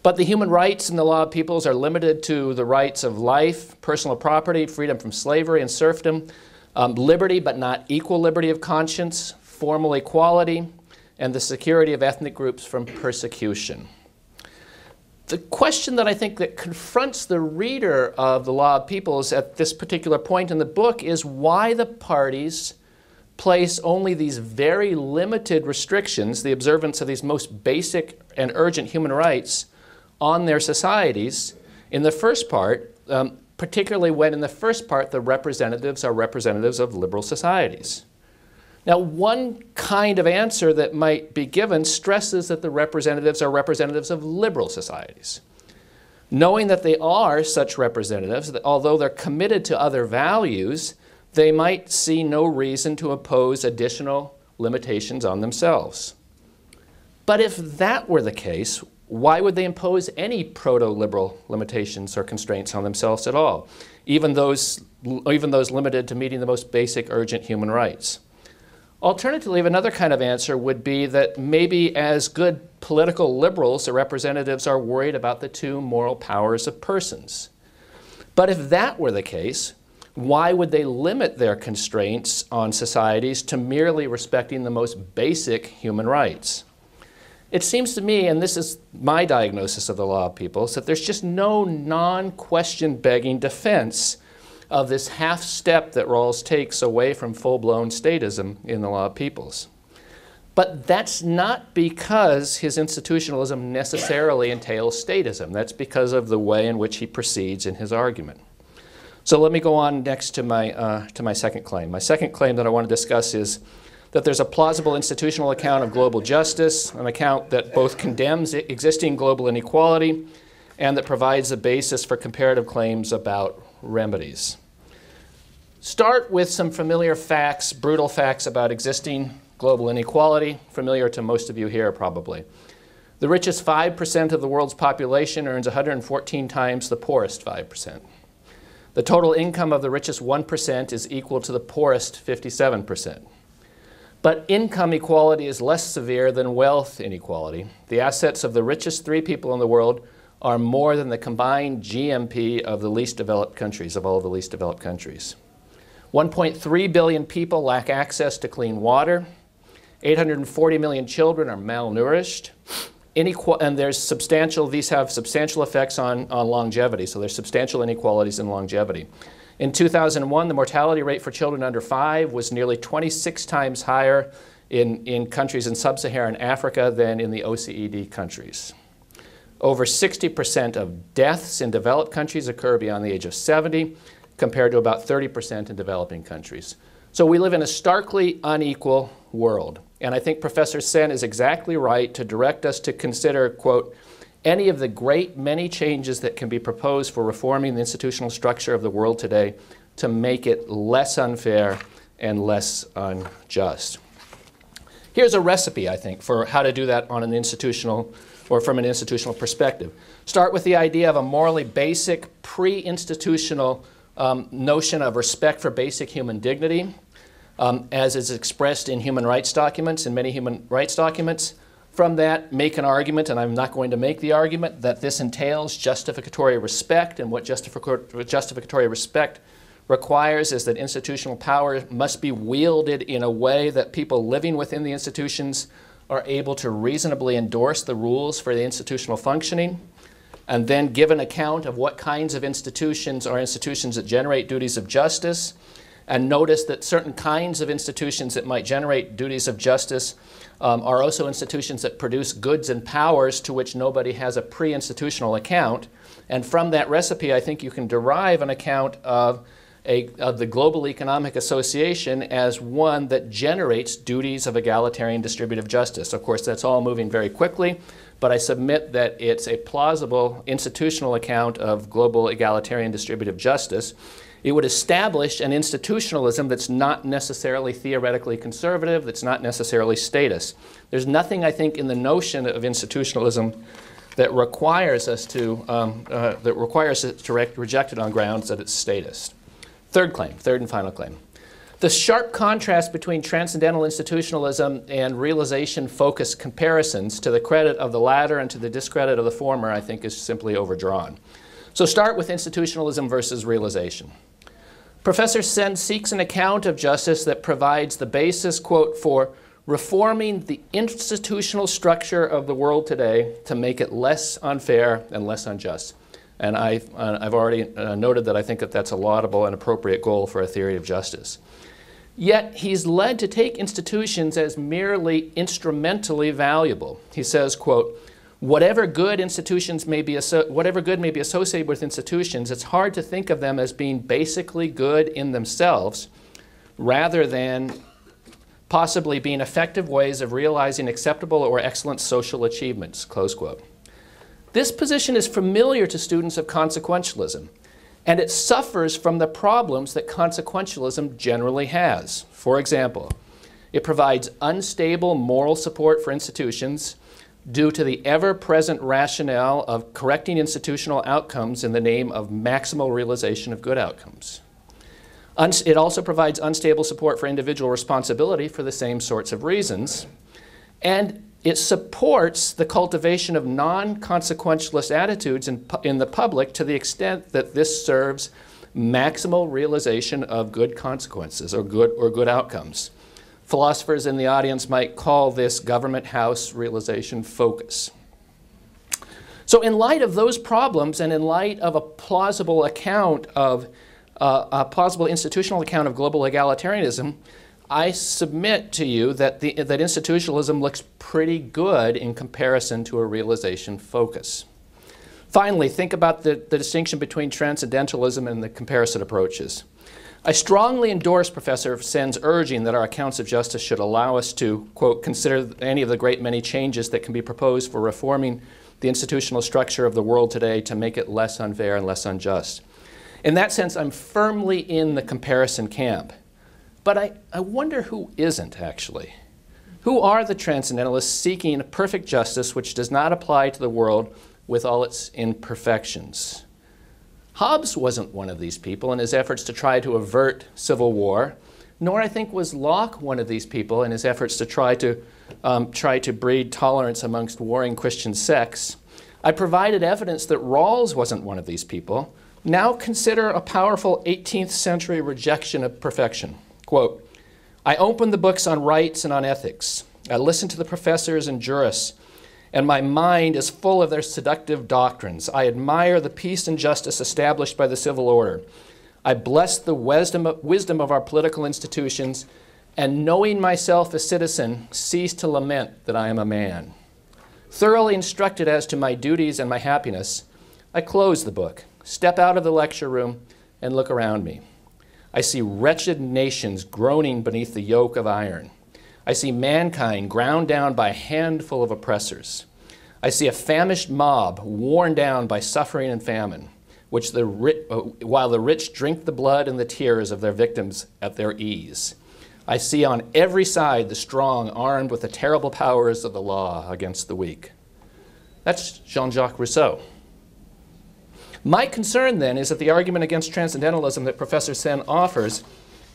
But the human rights in the Law of Peoples are limited to the rights of life, personal property, freedom from slavery and serfdom, Um, liberty but not equal liberty of conscience, formal equality, and the security of ethnic groups from persecution. The question that I think that confronts the reader of the Law of Peoples at this particular point in the book is why the parties place only these very limited restrictions, the observance of these most basic and urgent human rights, on their societies in the first part, um, particularly when in the first part the representatives are representatives of liberal societies. Now, one kind of answer that might be given stresses that the representatives are representatives of liberal societies. Knowing that they are such representatives, that although they're committed to other values, they might see no reason to impose additional limitations on themselves. But if that were the case, why would they impose any proto-liberal limitations or constraints on themselves at all, even those, even those limited to meeting the most basic urgent human rights? Alternatively, another kind of answer would be that maybe as good political liberals, the representatives are worried about the two moral powers of persons. But if that were the case, why would they limit their constraints on societies to merely respecting the most basic human rights? It seems to me, and this is my diagnosis of the law of peoples, that there's just no non-question begging defense of this half step that Rawls takes away from full-blown statism in the law of peoples. But that's not because his institutionalism necessarily entails statism. That's because of the way in which he proceeds in his argument. So let me go on next to my, uh, to my second claim. My second claim that I want to discuss is that there's a plausible institutional account of global justice, an account that both condemns existing global inequality and that provides a basis for comparative claims about remedies. Start with some familiar facts, brutal facts about existing global inequality, familiar to most of you here probably. The richest five percent of the world's population earns one hundred fourteen times the poorest five percent. The total income of the richest one percent is equal to the poorest fifty-seven percent. But income equality is less severe than wealth inequality. The assets of the richest three people in the world are more than the combined G D P of the least developed countries, of all the least developed countries. one point three billion people lack access to clean water. eight hundred forty million children are malnourished. Inequal, and there's substantial, these have substantial effects on, on longevity, so there's substantial inequalities in longevity. In two thousand one, the mortality rate for children under five was nearly twenty-six times higher in, in countries in sub-Saharan Africa than in the O C D countries. Over sixty percent of deaths in developed countries occur beyond the age of seventy, compared to about thirty percent in developing countries. So we live in a starkly unequal world. And I think Professor Sen is exactly right to direct us to consider, quote, any of the great many changes that can be proposed for reforming the institutional structure of the world today to make it less unfair and less unjust. Here's a recipe, I think, for how to do that on an institutional or from an institutional perspective. Start with the idea of a morally basic, pre-institutional um, notion of respect for basic human dignity. Um, as is expressed in human rights documents, in many human rights documents. From that, make an argument, and I'm not going to make the argument, that this entails justificatory respect, and what justific- justificatory respect requires is that institutional power must be wielded in a way that people living within the institutions are able to reasonably endorse the rules for the institutional functioning, and then give an account of what kinds of institutions are institutions that generate duties of justice, and notice that certain kinds of institutions that might generate duties of justice um, are also institutions that produce goods and powers to which nobody has a pre-institutional account. And from that recipe, I think you can derive an account of, a, of the global economic association as one that generates duties of egalitarian distributive justice. Of course, that's all moving very quickly, but I submit that it's a plausible institutional account of global egalitarian distributive justice. It would establish an institutionalism that's not necessarily theoretically conservative, that's not necessarily statist. There's nothing, I think, in the notion of institutionalism that requires us to, um, uh, that requires us to reject it on grounds that it's statist. Third claim, third and final claim. The sharp contrast between transcendental institutionalism and realization-focused comparisons to the credit of the latter and to the discredit of the former, I think, is simply overdrawn. So start with institutionalism versus realization. Professor Sen seeks an account of justice that provides the basis, quote, for reforming the institutional structure of the world today to make it less unfair and less unjust. And I've, uh, I've already uh, noted that I think that that's a laudable and appropriate goal for a theory of justice. Yet he's led to take institutions as merely instrumentally valuable. He says, quote, Whatever good institutions may be, whatever good may be associated with institutions, it's hard to think of them as being basically good in themselves, rather than possibly being effective ways of realizing acceptable or excellent social achievements, close quote. This position is familiar to students of consequentialism, and it suffers from the problems that consequentialism generally has. For example, it provides unstable moral support for institutions, due to the ever-present rationale of correcting institutional outcomes in the name of maximal realization of good outcomes. It also provides unstable support for individual responsibility for the same sorts of reasons, and it supports the cultivation of non-consequentialist attitudes in, in the public to the extent that this serves maximal realization of good consequences or good, or good outcomes. Philosophers in the audience might call this government house realization focus. So in light of those problems and in light of a plausible account of, uh, a plausible institutional account of global egalitarianism, I submit to you that, the, that institutionalism looks pretty good in comparison to a realization focus. Finally, think about the, the distinction between transcendentalism and the comparison approaches. I strongly endorse Professor Sen's urging that our accounts of justice should allow us to, quote, consider any of the great many changes that can be proposed for reforming the institutional structure of the world today to make it less unfair and less unjust. In that sense, I'm firmly in the comparison camp. But I, I wonder who isn't, actually. Who are the transcendentalists seeking a perfect justice which does not apply to the world with all its imperfections? Hobbes wasn't one of these people in his efforts to try to avert civil war, nor I think was Locke one of these people in his efforts to try to, um, try to breed tolerance amongst warring Christian sects. I provided evidence that Rawls wasn't one of these people. Now consider a powerful eighteenth century rejection of perfection. Quote, I opened the books on rights and on ethics. I listened to the professors and jurists, and my mind is full of their seductive doctrines. I admire the peace and justice established by the civil order. I bless the wisdom of, wisdom of our political institutions, and knowing myself a citizen, cease to lament that I am a man. Thoroughly instructed as to my duties and my happiness, I close the book, step out of the lecture room, and look around me. I see wretched nations groaning beneath the yoke of iron. I see mankind ground down by a handful of oppressors. I see a famished mob worn down by suffering and famine, which the ri- while the rich drink the blood and the tears of their victims at their ease. I see on every side the strong armed with the terrible powers of the law against the weak. That's Jean-Jacques Rousseau. My concern, then, is that the argument against transcendentalism that Professor Sen offers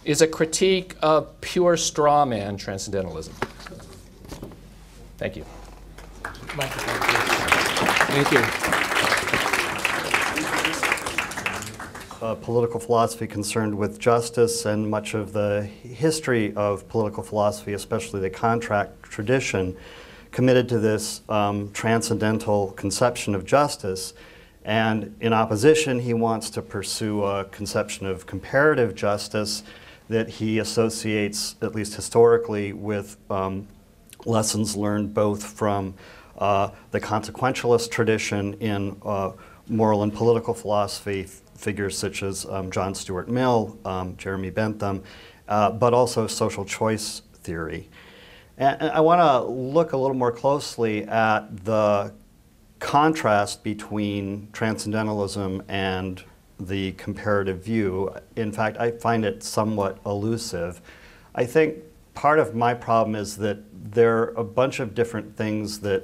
is a critique of pure straw man transcendentalism. Thank you. Thank you. Uh, political philosophy concerned with justice, and much of the history of political philosophy, especially the contract tradition, committed to this um, transcendental conception of justice. And in opposition, he wants to pursue a conception of comparative justice that he associates, at least historically, with um, lessons learned both from uh, the consequentialist tradition in uh, moral and political philosophy, figures such as um, John Stuart Mill, um, Jeremy Bentham, uh, but also social choice theory. And, and I want to look a little more closely at the contrast between transcendentalism and the comparative view. In fact, I find it somewhat elusive. I think part of my problem is that there are a bunch of different things that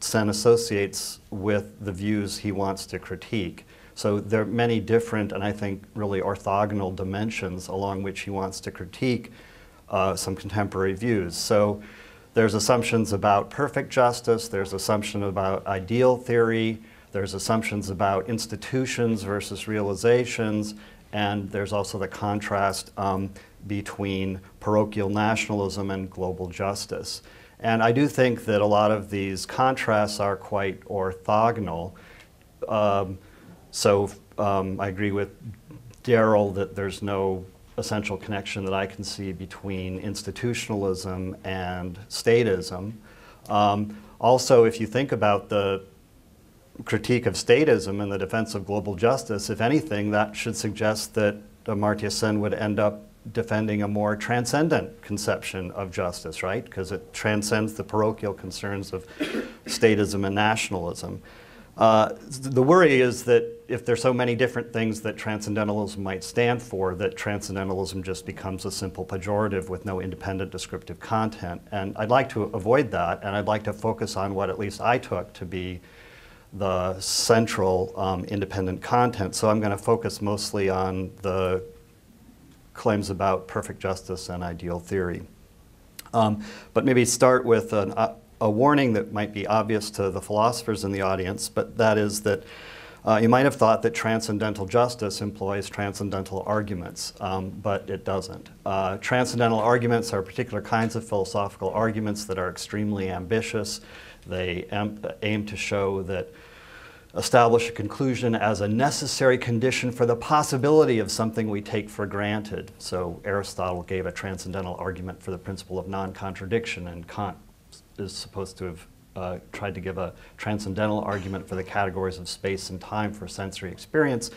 Sen associates with the views he wants to critique. So there are many different, and I think really orthogonal dimensions along which he wants to critique uh, some contemporary views. So there's assumptions about perfect justice, there's assumptions about ideal theory, there's assumptions about institutions versus realizations, and there's also the contrast um, between parochial nationalism and global justice. And I do think that a lot of these contrasts are quite orthogonal. Um, so um, I agree with Darrel that there's no essential connection that I can see between institutionalism and statism. Um, also, if you think about the critique of statism and the defense of global justice, if anything, that should suggest that Amartya Sen would end up defending a more transcendent conception of justice, right? Because it transcends the parochial concerns of statism and nationalism. Uh, the worry is that if there's so many different things that transcendentalism might stand for, that transcendentalism just becomes a simple pejorative with no independent descriptive content. And I'd like to avoid that, and I'd like to focus on what at least I took to be the central um, independent content. So I'm going to focus mostly on the claims about perfect justice and ideal theory. Um, but maybe start with an uh, a warning that might be obvious to the philosophers in the audience, but that is that Uh, you might have thought that transcendental justice employs transcendental arguments, um, but it doesn't. Uh, transcendental arguments are particular kinds of philosophical arguments that are extremely ambitious. They aim to show that establish a conclusion as a necessary condition for the possibility of something we take for granted. So Aristotle gave a transcendental argument for the principle of non-contradiction, and Kant is supposed to have uh, tried to give a transcendental argument for the categories of space and time for sensory experience.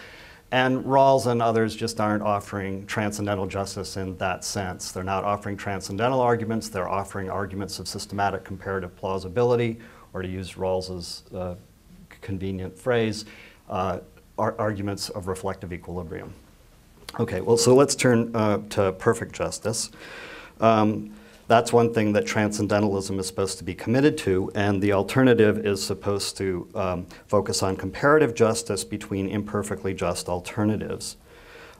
And Rawls and others just aren't offering transcendental justice in that sense. They're not offering transcendental arguments, they're offering arguments of systematic comparative plausibility, or to use Rawls's uh, convenient phrase, uh, ar arguments of reflective equilibrium. Okay, well, so let's turn uh, to perfect justice. Um, that's one thing that transcendentalism is supposed to be committed to, and the alternative is supposed to um, focus on comparative justice between imperfectly just alternatives.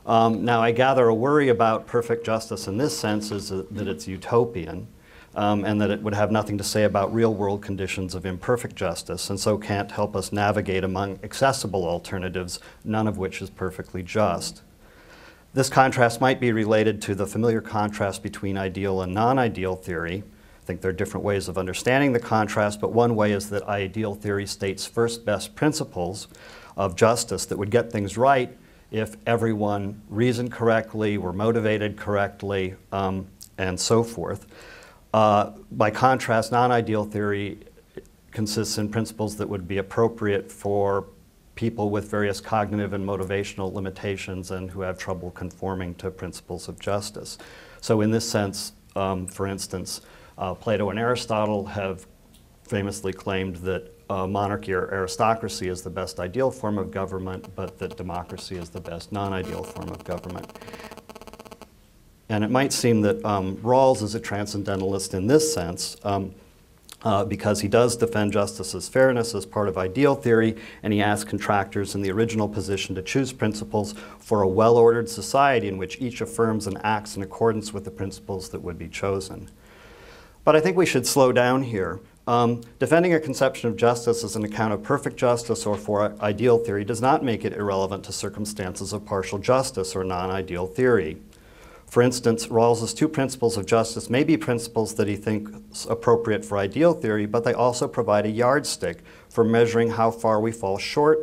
Um, now, I gather a worry about perfect justice in this sense is that it's utopian. Um, and that it would have nothing to say about real-world conditions of imperfect justice, and so can't help us navigate among accessible alternatives, none of which is perfectly just. This contrast might be related to the familiar contrast between ideal and non-ideal theory. I think there are different ways of understanding the contrast, but one way is that ideal theory states first best principles of justice that would get things right if everyone reasoned correctly, were motivated correctly, um, and so forth. Uh, by contrast, non-ideal theory consists in principles that would be appropriate for people with various cognitive and motivational limitations and who have trouble conforming to principles of justice. So in this sense, um, for instance, uh, Plato and Aristotle have famously claimed that uh, monarchy or aristocracy is the best ideal form of government, but that democracy is the best non-ideal form of government. And it might seem that um, Rawls is a transcendentalist in this sense, um, uh, because he does defend justice as fairness as part of ideal theory, and he asks contractors in the original position to choose principles for a well-ordered society in which each affirms and acts in accordance with the principles that would be chosen. But I think we should slow down here. Um, defending a conception of justice as an account of perfect justice or for ideal theory does not make it irrelevant to circumstances of partial justice or non-ideal theory. For instance, Rawls's two principles of justice may be principles that he thinks appropriate for ideal theory, but they also provide a yardstick for measuring how far we fall short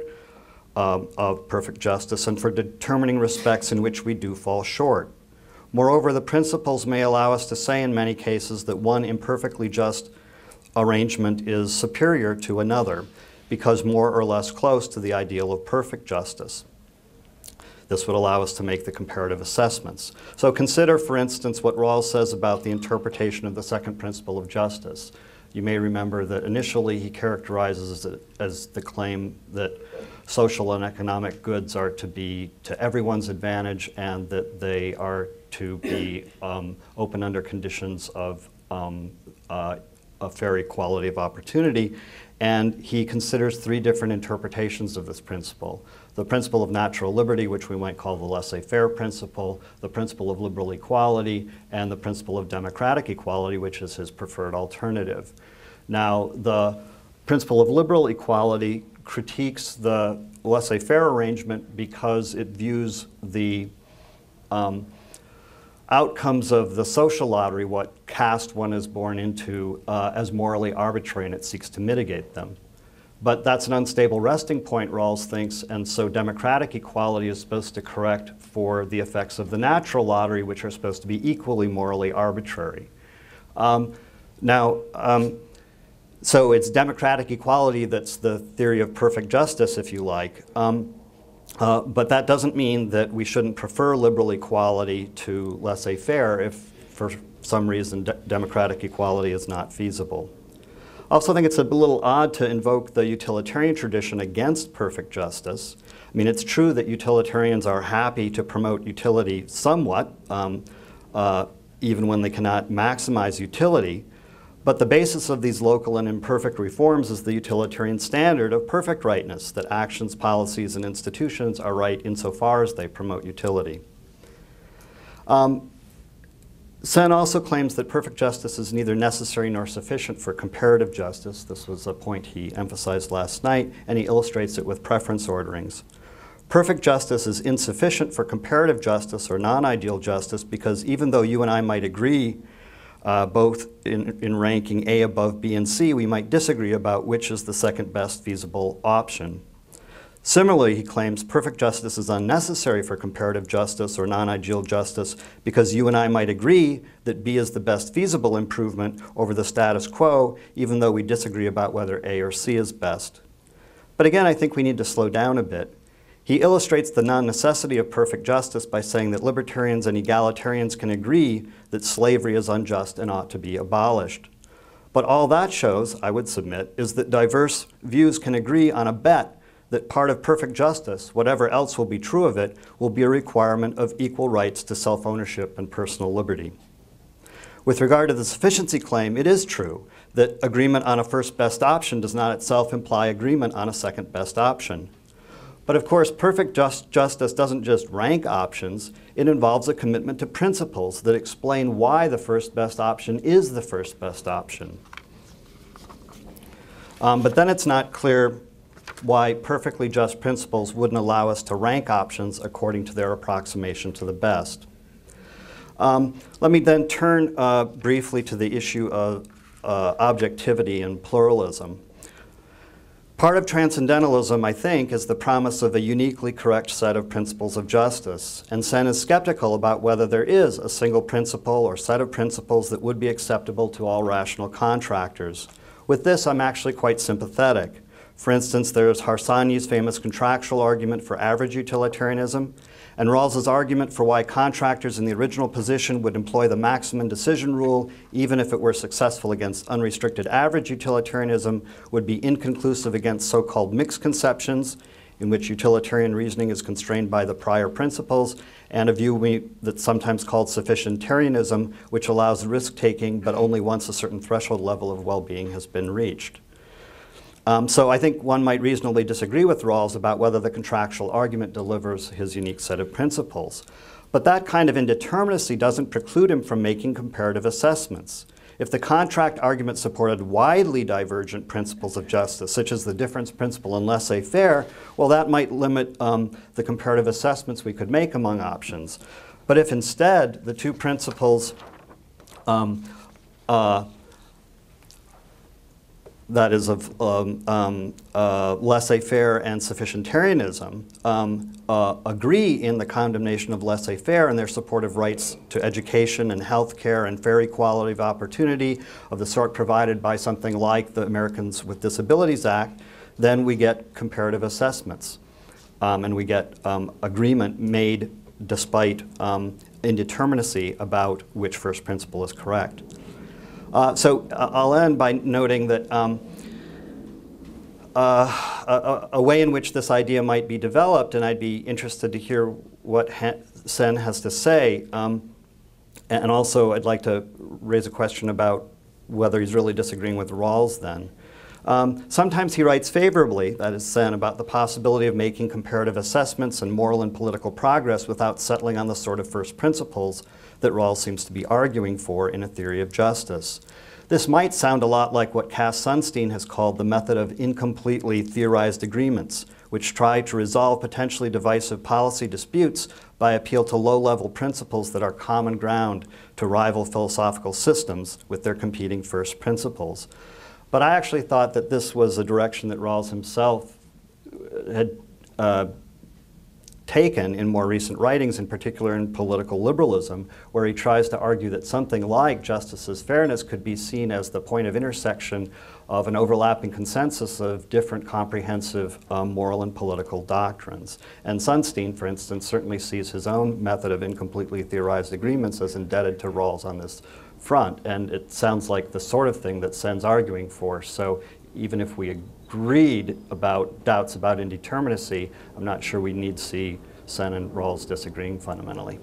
um, of perfect justice and for determining respects in which we do fall short. Moreover, the principles may allow us to say in many cases that one imperfectly just arrangement is superior to another because more or less close to the ideal of perfect justice. This would allow us to make the comparative assessments. So consider, for instance, what Rawls says about the interpretation of the second principle of justice. You may remember that initially he characterizes it as the claim that social and economic goods are to be to everyone's advantage and that they are to be um, open under conditions of um, uh, a fair equality of opportunity. And he considers three different interpretations of this principle. The principle of natural liberty, which we might call the laissez-faire principle, the principle of liberal equality, and the principle of democratic equality, which is his preferred alternative. Now, the principle of liberal equality critiques the laissez-faire arrangement because it views the um, outcomes of the social lottery, what caste one is born into, uh, as morally arbitrary, and it seeks to mitigate them. But that's an unstable resting point, Rawls thinks, and so democratic equality is supposed to correct for the effects of the natural lottery, which are supposed to be equally morally arbitrary. Um, now, um, so it's democratic equality that's the theory of perfect justice, if you like. Um, uh, but that doesn't mean that we shouldn't prefer liberal equality to laissez-faire if, for some reason, de- democratic equality is not feasible. I also think it's a little odd to invoke the utilitarian tradition against perfect justice. I mean, it's true that utilitarians are happy to promote utility somewhat, um, uh, even when they cannot maximize utility, but the basis of these local and imperfect reforms is the utilitarian standard of perfect rightness, that actions, policies, and institutions are right insofar as they promote utility. Um, Sen also claims that perfect justice is neither necessary nor sufficient for comparative justice. This was a point he emphasized last night, and he illustrates it with preference orderings. Perfect justice is insufficient for comparative justice or non-ideal justice because even though you and I might agree uh, both in, in ranking A above B and C, we might disagree about which is the second best feasible option. Similarly, he claims perfect justice is unnecessary for comparative justice or non-ideal justice because you and I might agree that B is the best feasible improvement over the status quo, even though we disagree about whether A or C is best. But again, I think we need to slow down a bit. He illustrates the non-necessity of perfect justice by saying that libertarians and egalitarians can agree that slavery is unjust and ought to be abolished. But all that shows, I would submit, is that diverse views can agree on a bet that part of perfect justice, whatever else will be true of it, will be a requirement of equal rights to self-ownership and personal liberty. With regard to the sufficiency claim, it is true that agreement on a first best option does not itself imply agreement on a second best option. But of course, perfect just justice doesn't just rank options, it involves a commitment to principles that explain why the first best option is the first best option. Um, but then it's not clear why perfectly just principles wouldn't allow us to rank options according to their approximation to the best. Um, let me then turn uh, briefly to the issue of uh, objectivity and pluralism. Part of transcendentalism, I think, is the promise of a uniquely correct set of principles of justice, and Sen is skeptical about whether there is a single principle or set of principles that would be acceptable to all rational contractors. With this, I'm actually quite sympathetic. For instance, there's Harsanyi's famous contractual argument for average utilitarianism, and Rawls's argument for why contractors in the original position would employ the maximum decision rule, even if it were successful against unrestricted average utilitarianism, would be inconclusive against so-called mixed conceptions, in which utilitarian reasoning is constrained by the prior principles, and a view we, that's sometimes called sufficientarianism, which allows risk-taking, but only once a certain threshold level of well-being has been reached. Um, so I think one might reasonably disagree with Rawls about whether the contractual argument delivers his unique set of principles. But that kind of indeterminacy doesn't preclude him from making comparative assessments. If the contract argument supported widely divergent principles of justice, such as the difference principle and laissez-faire, well, that might limit um, the comparative assessments we could make among options. But if instead the two principles um, uh, that is of um, um, uh, laissez-faire and sufficientarianism, um, uh, agree in the condemnation of laissez-faire and their support of rights to education and health care and fair equality of opportunity of the sort provided by something like the Americans with Disabilities Act, then we get comparative assessments. Um, and we get um, agreement made despite um, indeterminacy about which first principle is correct. Uh, so uh, I'll end by noting that um, uh, a, a way in which this idea might be developed, and I'd be interested to hear what ha Sen has to say, um, and also I'd like to raise a question about whether he's really disagreeing with Rawls then. Um, sometimes he writes favorably, that is Sen, about the possibility of making comparative assessments and moral and political progress without settling on the sort of first principles that Rawls seems to be arguing for in a theory of justice. This might sound a lot like what Cass Sunstein has called the method of incompletely theorized agreements, which try to resolve potentially divisive policy disputes by appeal to low-level principles that are common ground to rival philosophical systems with their competing first principles. But I actually thought that this was a direction that Rawls himself had uh, taken in more recent writings, in particular in Political Liberalism, where he tries to argue that something like justice's fairness could be seen as the point of intersection of an overlapping consensus of different comprehensive um, moral and political doctrines. And Sunstein, for instance, certainly sees his own method of incompletely theorized agreements as indebted to Rawls on this front, and it sounds like the sort of thing that Sen's arguing for. So even if we agreed about doubts about indeterminacy, I'm not sure we need see Sen and Rawls disagreeing fundamentally.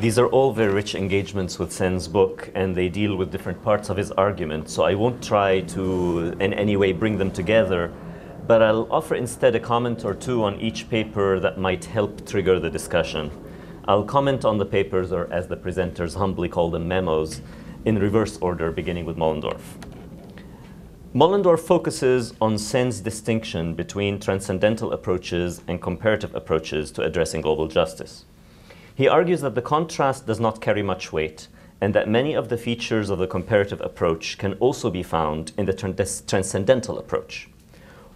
These are all very rich engagements with Sen's book, and they deal with different parts of his argument. So I won't try to in any way bring them together. but I'll offer instead a comment or two on each paper that might help trigger the discussion. I'll comment on the papers, or as the presenters humbly call them, memos, in reverse order, beginning with Moellendorf. Moellendorf focuses on Sen's distinction between transcendental approaches and comparative approaches to addressing global justice. He argues that the contrast does not carry much weight, and that many of the features of the comparative approach can also be found in the trans transcendental approach.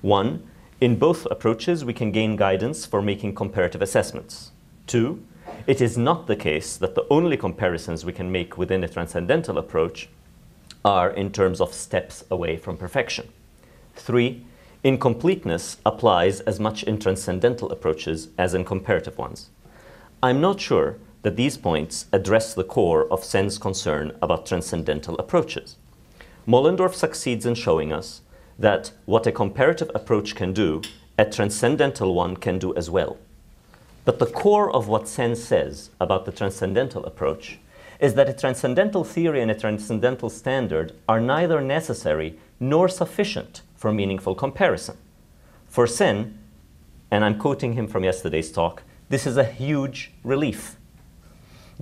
One, in both approaches we can gain guidance for making comparative assessments. Two, it is not the case that the only comparisons we can make within a transcendental approach are in terms of steps away from perfection. Three, incompleteness applies as much in transcendental approaches as in comparative ones. I'm not sure that these points address the core of Sen's concern about transcendental approaches. Moellendorf succeeds in showing us that what a comparative approach can do, a transcendental one can do as well. But the core of what Sen says about the transcendental approach is that a transcendental theory and a transcendental standard are neither necessary nor sufficient for meaningful comparison. For Sen, and I'm quoting him from yesterday's talk, this is a huge relief.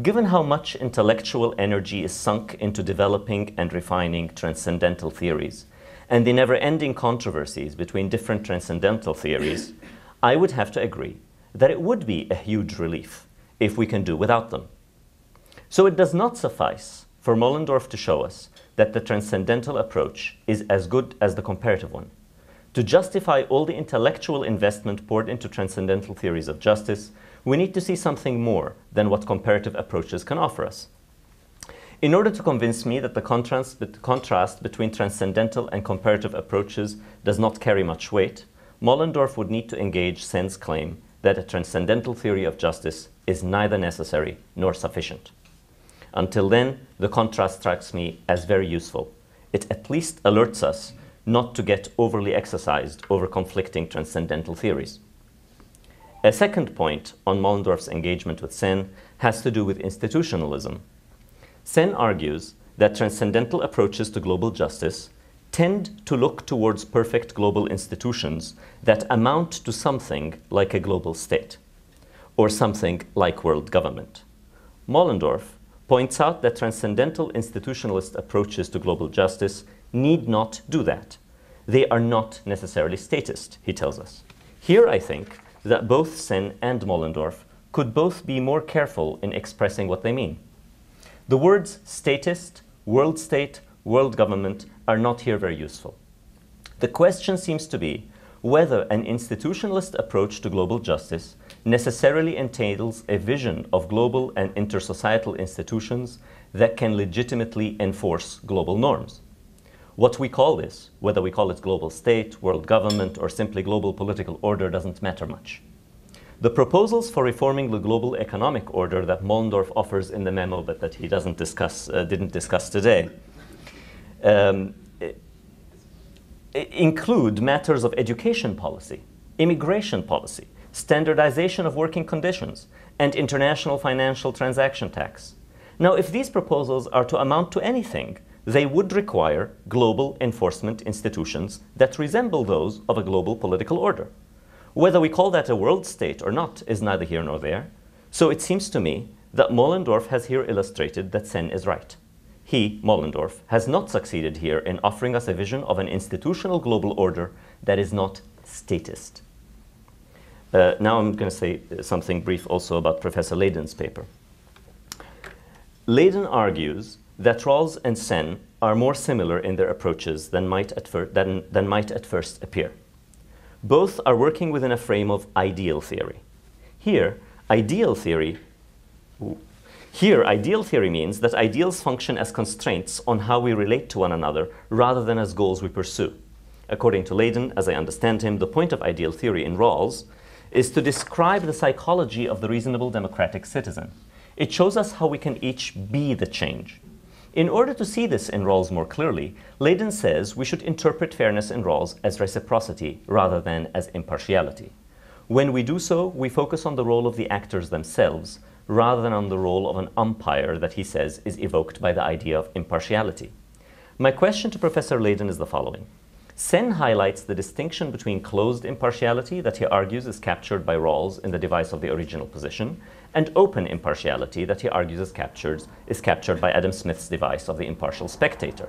Given how much intellectual energy is sunk into developing and refining transcendental theories, and the never-ending controversies between different transcendental theories, I would have to agree that it would be a huge relief if we can do without them. So it does not suffice for Moellendorf to show us that the transcendental approach is as good as the comparative one. To justify all the intellectual investment poured into transcendental theories of justice, we need to see something more than what comparative approaches can offer us. In order to convince me that the contrast, the contrast between transcendental and comparative approaches does not carry much weight, Moellendorf would need to engage Sen's claim that a transcendental theory of justice is neither necessary nor sufficient. Until then, the contrast strikes me as very useful. It at least alerts us not to get overly exercised over conflicting transcendental theories. A second point on Moellendorf's engagement with Sen has to do with institutionalism. Sen argues that transcendental approaches to global justice tend to look towards perfect global institutions that amount to something like a global state, or something like world government. Moellendorf points out that transcendental institutionalist approaches to global justice need not do that. They are not necessarily statist, he tells us. Here I think that both Sen and Moellendorf could both be more careful in expressing what they mean. The words statist, world state, world government are not here very useful. The question seems to be whether an institutionalist approach to global justice necessarily entails a vision of global and intersocietal institutions that can legitimately enforce global norms. What we call this, whether we call it global state, world government, or simply global political order, doesn't matter much. The proposals for reforming the global economic order that Moellendorf offers in the memo, but that he doesn't discuss, uh, didn't discuss today, um, include matters of education policy, immigration policy, standardization of working conditions, and international financial transaction tax. Now, if these proposals are to amount to anything, they would require global enforcement institutions that resemble those of a global political order. Whether we call that a world state or not is neither here nor there. So it seems to me that Moellendorf has here illustrated that Sen is right. He, Moellendorf, has not succeeded here in offering us a vision of an institutional global order that is not statist. Uh, now I'm going to say something brief also about Professor Layden's paper. Layden argues that Rawls and Sen are more similar in their approaches than might, at than, than might at first appear. Both are working within a frame of ideal theory. Here, ideal theory, here, ideal theory means that ideals function as constraints on how we relate to one another rather than as goals we pursue. According to Layden, as I understand him, the point of ideal theory in Rawls is to describe the psychology of the reasonable democratic citizen. It shows us how we can each be the change. In order to see this in Rawls more clearly, Layden says we should interpret fairness in Rawls as reciprocity rather than as impartiality. When we do so, we focus on the role of the actors themselves rather than on the role of an umpire that he says is evoked by the idea of impartiality. My question to Professor Layden is the following. Sen highlights the distinction between closed impartiality that he argues is captured by Rawls in The Device of the Original Position, and open impartiality that he argues is captured, is captured by Adam Smith's Device of the Impartial Spectator.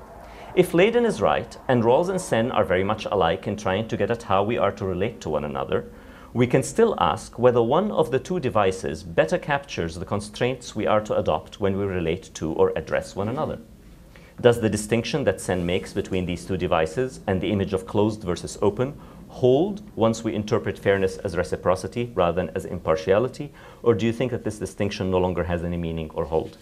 If Layden is right, and Rawls and Sen are very much alike in trying to get at how we are to relate to one another, we can still ask whether one of the two devices better captures the constraints we are to adopt when we relate to or address one another. Does the distinction that Sen makes between these two devices and the image of closed versus open hold once we interpret fairness as reciprocity rather than as impartiality, or do you think that this distinction no longer has any meaning or hold?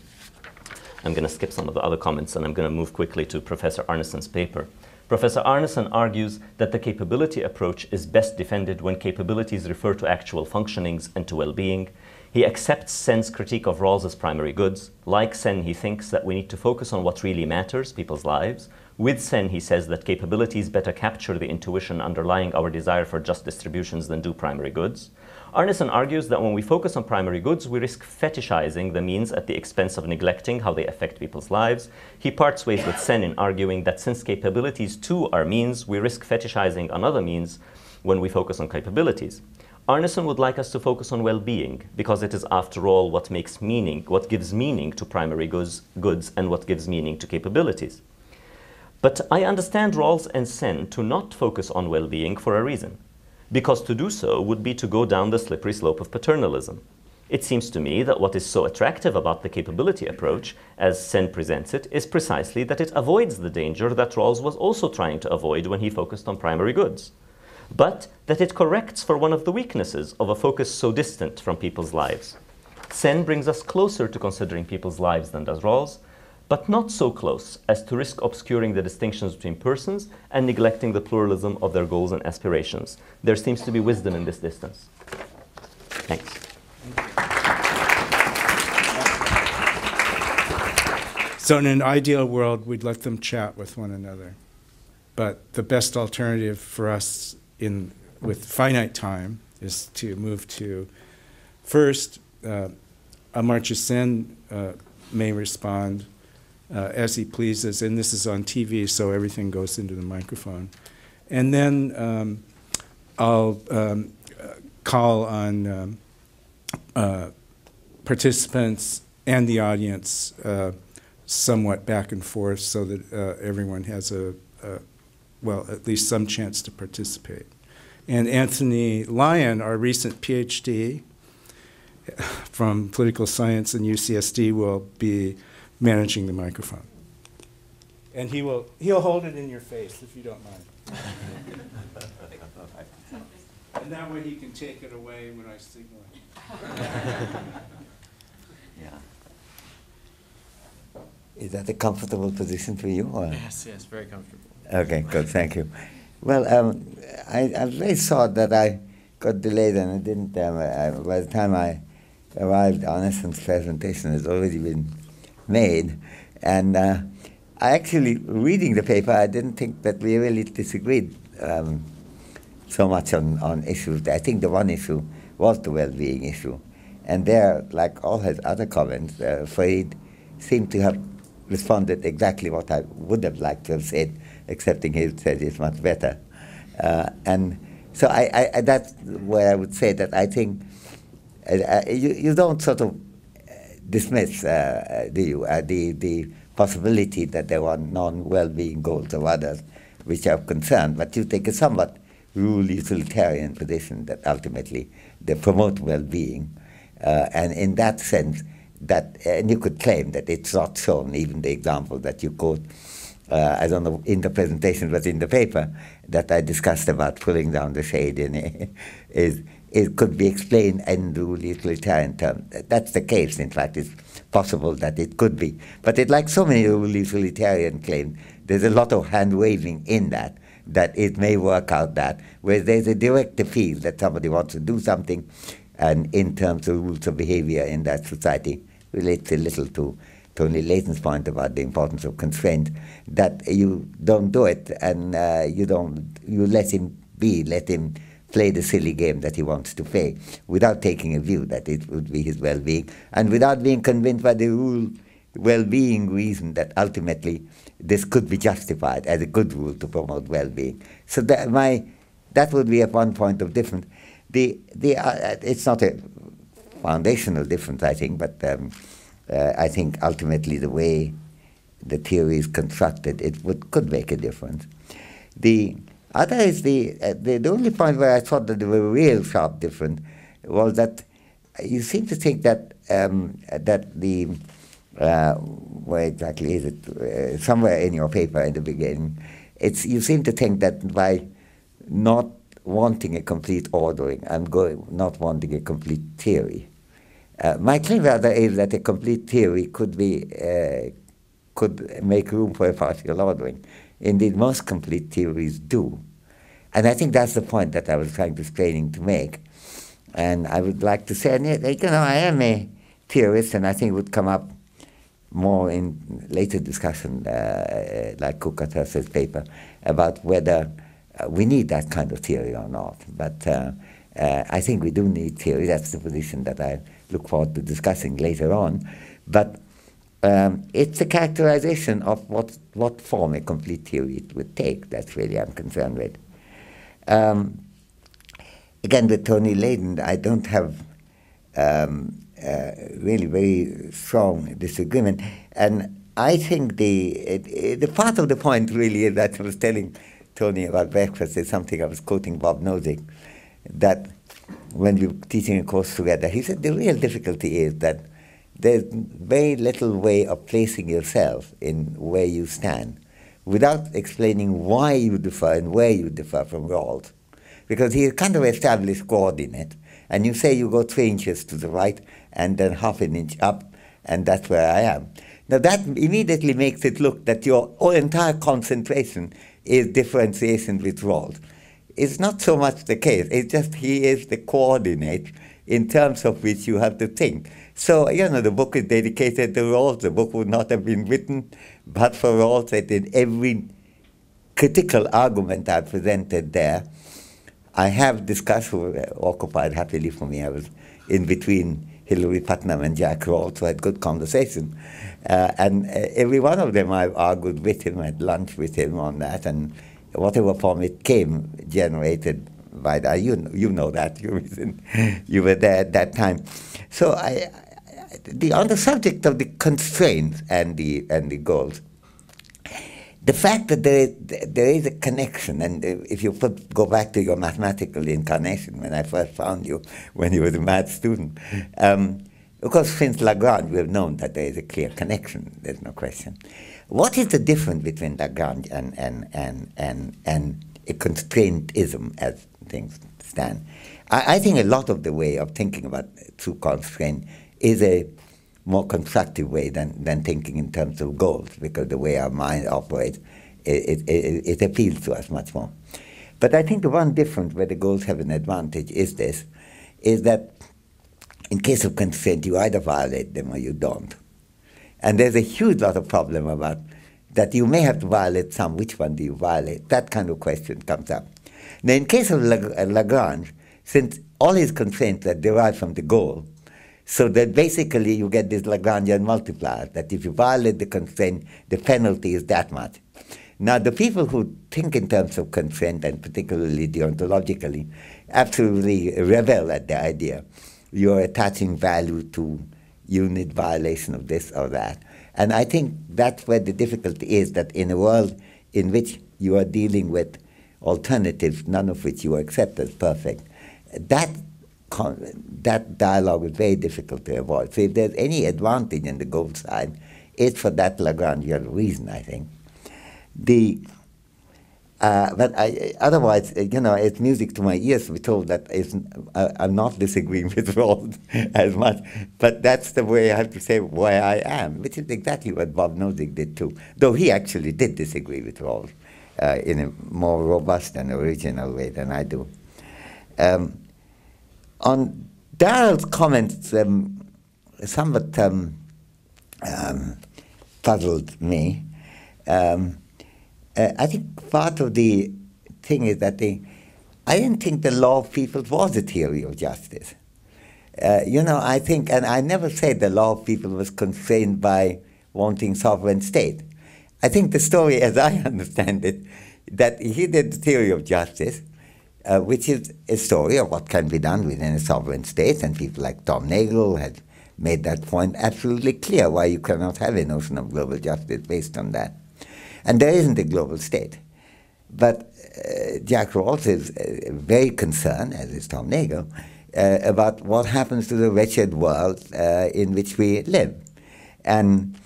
I'm going to skip some of the other comments and I'm going to move quickly to Professor Arneson's paper. Professor Arneson argues that the capability approach is best defended when capabilities refer to actual functionings and to well-being. He accepts Sen's critique of Rawls as primary goods. Like Sen, he thinks that we need to focus on what really matters, people's lives. With Sen, he says that capabilities better capture the intuition underlying our desire for just distributions than do primary goods. Arneson argues that when we focus on primary goods, we risk fetishizing the means at the expense of neglecting how they affect people's lives. He parts ways with Sen in arguing that since capabilities too are means, we risk fetishizing another means when we focus on capabilities. Arneson would like us to focus on well-being, because it is, after all, what makes meaning, what gives meaning to primary goods, goods and what gives meaning to capabilities. But I understand Rawls and Sen to not focus on well-being for a reason, because to do so would be to go down the slippery slope of paternalism. It seems to me that what is so attractive about the capability approach, as Sen presents it, is precisely that it avoids the danger that Rawls was also trying to avoid when he focused on primary goods, but that it corrects for one of the weaknesses of a focus so distant from people's lives. Sen brings us closer to considering people's lives than does Rawls, but not so close as to risk obscuring the distinctions between persons and neglecting the pluralism of their goals and aspirations. There seems to be wisdom in this distance. Thanks. So in an ideal world, we'd let them chat with one another. But the best alternative for us in, with finite time is to move to, first, uh, Amartya Sen uh, may respond Uh, as he pleases, and this is on T V, so everything goes into the microphone. And then um, I'll um, uh, call on um, uh, participants and the audience uh, somewhat back and forth so that uh, everyone has a, a, well, at least some chance to participate. And Anthony Lyon, our recent PhD from political science in U C S D, will be managing the microphone. And he will, he'll hold it in your face, if you don't mind. And that way he can take it away when I signal him. Yeah. Is that a comfortable position for you? Or? Yes, yes, very comfortable. Okay, good, thank you. Well, um, I, I really thought that I got delayed and I didn't, um, I, by the time I arrived, Arneson's presentation has already been made, and uh, I actually, reading the paper, I didn't think that we really disagreed um, so much on, on issues. I think the one issue was the well-being issue, and there, like all his other comments, uh, Farid seemed to have responded exactly what I would have liked to have said, excepting he said it's much better. Uh, and so I, I, that's where I would say that I think uh, you, you don't sort of dismiss uh, the, uh, the, the possibility that there were non-well-being goals of others which are of concern, but you take a somewhat rule utilitarian position that ultimately they promote well-being. Uh, and in that sense, that, and you could claim that it's not shown, even the example that you quote, uh, I don't know, in the presentation, but in the paper, that I discussed about pulling down the shade in it, is, it could be explained in the utilitarian terms. That's the case, in fact. It's possible that it could be. But it, like so many utilitarian claims, there's a lot of hand-waving in that, that it may work out that, where there's a direct appeal that somebody wants to do something, and in terms of rules of behavior in that society, relates a little to Tony Layton's point about the importance of constraint, that you don't do it, and uh, you don't, you let him be, let him play the silly game that he wants to play, without taking a view that it would be his well-being, and without being convinced by the rule well-being reason that ultimately this could be justified as a good rule to promote well-being. So that my that would be a one point of difference. The the uh, it's not a foundational difference, I think, but um, uh, I think ultimately the way the theory is constructed, it would could make a difference. The other is the uh, the, the only point where I thought that there were a real sharp difference was that you seem to think that um, that the Uh, where exactly is it? Uh, somewhere in your paper in the beginning, it's you seem to think that by not wanting a complete ordering and going, not wanting a complete theory, uh, my claim rather is that a complete theory could be uh, could make room for a partial ordering. Indeed, most complete theories do, and I think that's the point that I was trying to straining to make. And I would like to say, you know, I am a theorist, and I think it would come up more in later discussion, uh, like Kukatas's paper, about whether uh, we need that kind of theory or not. But uh, uh, I think we do need theory. That's the position that I look forward to discussing later on. But um, it's a characterization of what, what form a complete theory it would take. That's really I'm concerned with. Um, again, with Tony Layden, I don't have um, Uh, really very strong disagreement. And I think the it, it, the part of the point really is that I was telling Tony about breakfast is something I was quoting Bob Nozick, that when we were teaching a course together, he said the real difficulty is that there's very little way of placing yourself in where you stand without explaining why you differ and where you differ from Rawls. Because he kind of established coordinate. And you say you go three inches to the right and then half an inch up, and that's where I am. Now that immediately makes it look that your entire concentration is differentiation with Rawls. It's not so much the case, it's just he is the coordinate in terms of which you have to think. So, you know, the book is dedicated to Rawls, the book would not have been written but for Rawls, that in every critical argument I presented there, I have discussed, who occupied happily for me, I was in between Hilary Putnam and Jack Rawls, so I had good conversation. Uh, and uh, every one of them I argued with him, I had lunch with him on that, and whatever form it came, generated by that. You know, you know that, you, you were there at that time. So I, I, the, on the subject of the constraints and the, and the goals, the fact that there is, there is a connection, and if you put, go back to your mathematical incarnation, when I first found you, when you were a math student, um, of course, since Lagrange, we have known that there is a clear connection, there's no question. What is the difference between Lagrange and, and, and, and, and a constraintism as things stand? I, I think a lot of the way of thinking about true constraint is a more constructive way than, than thinking in terms of goals, because the way our mind operates, it, it, it, it appeals to us much more. But I think the one difference where the goals have an advantage is this, is that in case of constraint, you either violate them or you don't. And there's a huge lot of problem about that you may have to violate some, which one do you violate? That kind of question comes up. Now in case of Lagrange, since all his constraints are derived from the goal, so that basically you get this Lagrangian multiplier, that if you violate the constraint, the penalty is that much. Now the people who think in terms of constraint, and particularly deontologically, absolutely revel at the idea. You're attaching value to unit violation of this or that. And I think that's where the difficulty is, that in a world in which you are dealing with alternatives, none of which you accept as perfect, that that dialogue is very difficult to avoid. So if there's any advantage in the goal side, it's for that Lagrangian reason, I think. The, uh, but I, otherwise, you know, it's music to my ears to be told that it's, I, I'm not disagreeing with Rawls as much, but that's the way I have to say why I am, which is exactly what Bob Nozick did too, though he actually did disagree with Rawls uh, in a more robust and original way than I do. Um, On Darrel's comments, um, somewhat um, um, puzzled me. Um, uh, I think part of the thing is that they, I didn't think the law of peoples was a theory of justice. Uh, you know, I think, and I never said the law of people was constrained by wanting sovereign state. I think the story, as I understand it, that he did the theory of justice, uh, which is a story of what can be done within a sovereign state, and people like Tom Nagel had made that point absolutely clear, why you cannot have a notion of global justice based on that. And there isn't a global state. But uh, Jack Rawls is uh, very concerned, as is Tom Nagel, uh, about what happens to the wretched world uh, in which we live. And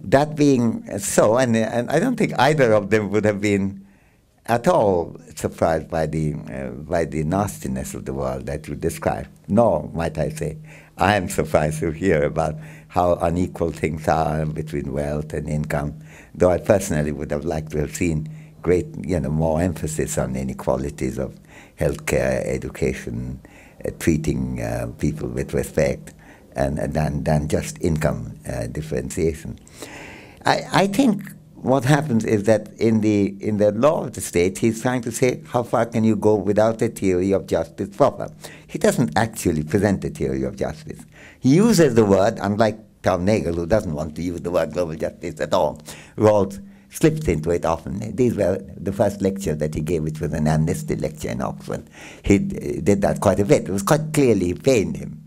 that being so, and, and I don't think either of them would have been at all surprised by the, uh, by the nastiness of the world that you describe. Nor, might I say, I am surprised to hear about how unequal things are between wealth and income, though I personally would have liked to have seen great, you know, more emphasis on inequalities of healthcare, education, uh, treating uh, people with respect, and uh, than, than just income uh, differentiation. I, I think what happens is that in the in the law of the state, he's trying to say how far can you go without a theory of justice proper. He doesn't actually present a theory of justice. He uses the word, unlike Tom Nagel, who doesn't want to use the word global justice at all. Rawls slipped into it often. These were the first lecture that he gave, which was an amnesty lecture in Oxford. He did that quite a bit. It was quite clearly he pained him.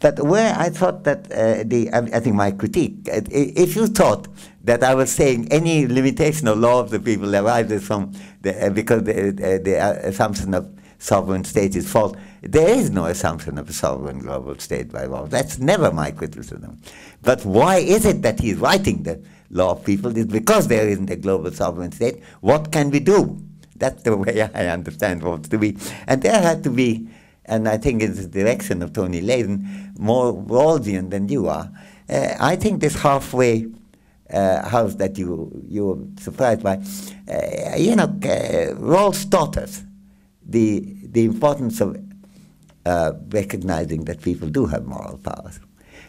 But where I thought that uh, the, I think my critique, if you thought that I was saying any limitation of law of the people arises from the, uh, because the, uh, the assumption of sovereign state is false, there is no assumption of a sovereign global state by law. That's never my criticism. But why is it that he's writing the law of people? Is because there isn't a global sovereign state. What can we do? That's the way I understand what to be. And there had to be, and I think it's the direction of Tony Layden, more Rawlsian than you are. Uh, I think this halfway uh, house that you you were surprised by, uh, you know, uh, Rawls taught us the the importance of uh, recognizing that people do have moral powers.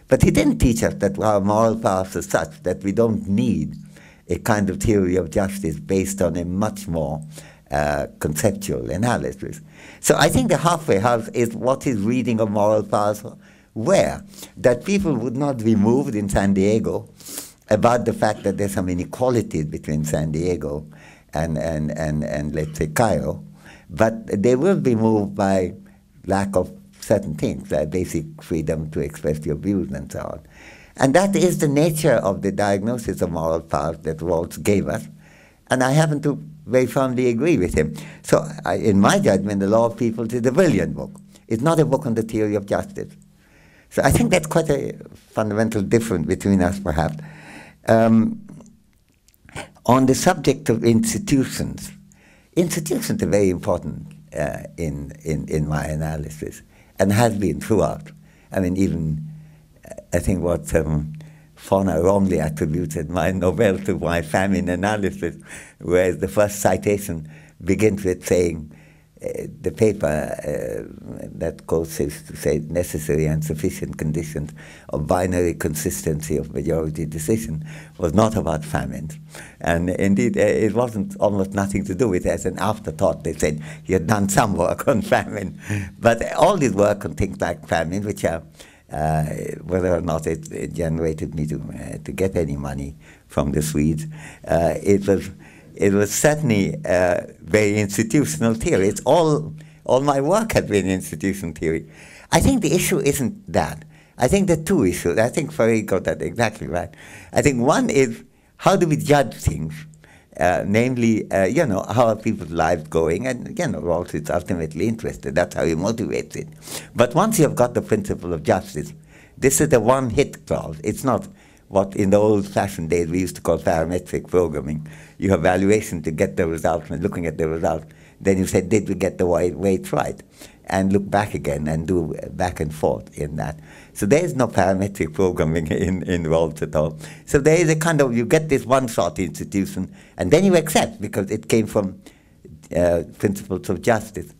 But he didn't teach us that our moral powers are such that we don't need a kind of theory of justice based on a much more uh, conceptual analysis. So I think the halfway house is what his reading of moral powers were, that people would not be moved in San Diego about the fact that there's some inequalities between San Diego and, and, and, and let's say, Cairo, but they will be moved by lack of certain things, like basic freedom to express your views and so on. And that is the nature of the diagnosis of moral powers that Rawls gave us, and I happen to very firmly agree with him. So I, in my judgment, The Law of Peoples is a brilliant book. It's not a book on the theory of justice. So I think that's quite a fundamental difference between us, perhaps. Um, on the subject of institutions, institutions are very important uh, in, in, in my analysis, and has been throughout. I mean, even, I think what um, Fonna wrongly attributed my Nobel to my famine analysis, whereas the first citation begins with saying, uh, the paper uh, that quotes is to say necessary and sufficient conditions of binary consistency of majority decision was not about famines. And indeed, it wasn't almost nothing to do with it. As an afterthought, they said he had done some work on famine. But all this work on things like famine, which are, uh, whether or not it, it generated me to, uh, to get any money from the Swedes, uh, it was It was certainly uh, very institutional theory. It's all, all my work had been institutional theory. I think the issue isn't that. I think there are two issues. I think Farid got that exactly right. I think one is, how do we judge things? Uh, namely, uh, you know, how are people's lives going? And, you know, Rawls is ultimately interested. That's how he motivates it. But once you have got the principle of justice, this is the one-hit clause. It's not what in the old-fashioned days we used to call parametric programming. You have valuation to get the result, and looking at the result, then you say, did we get the weight right? And look back again and do back and forth in that. So there is no parametric programming in, in Rawls at all. So there is a kind of, you get this one-shot institution, and then you accept, because it came from uh, principles of justice.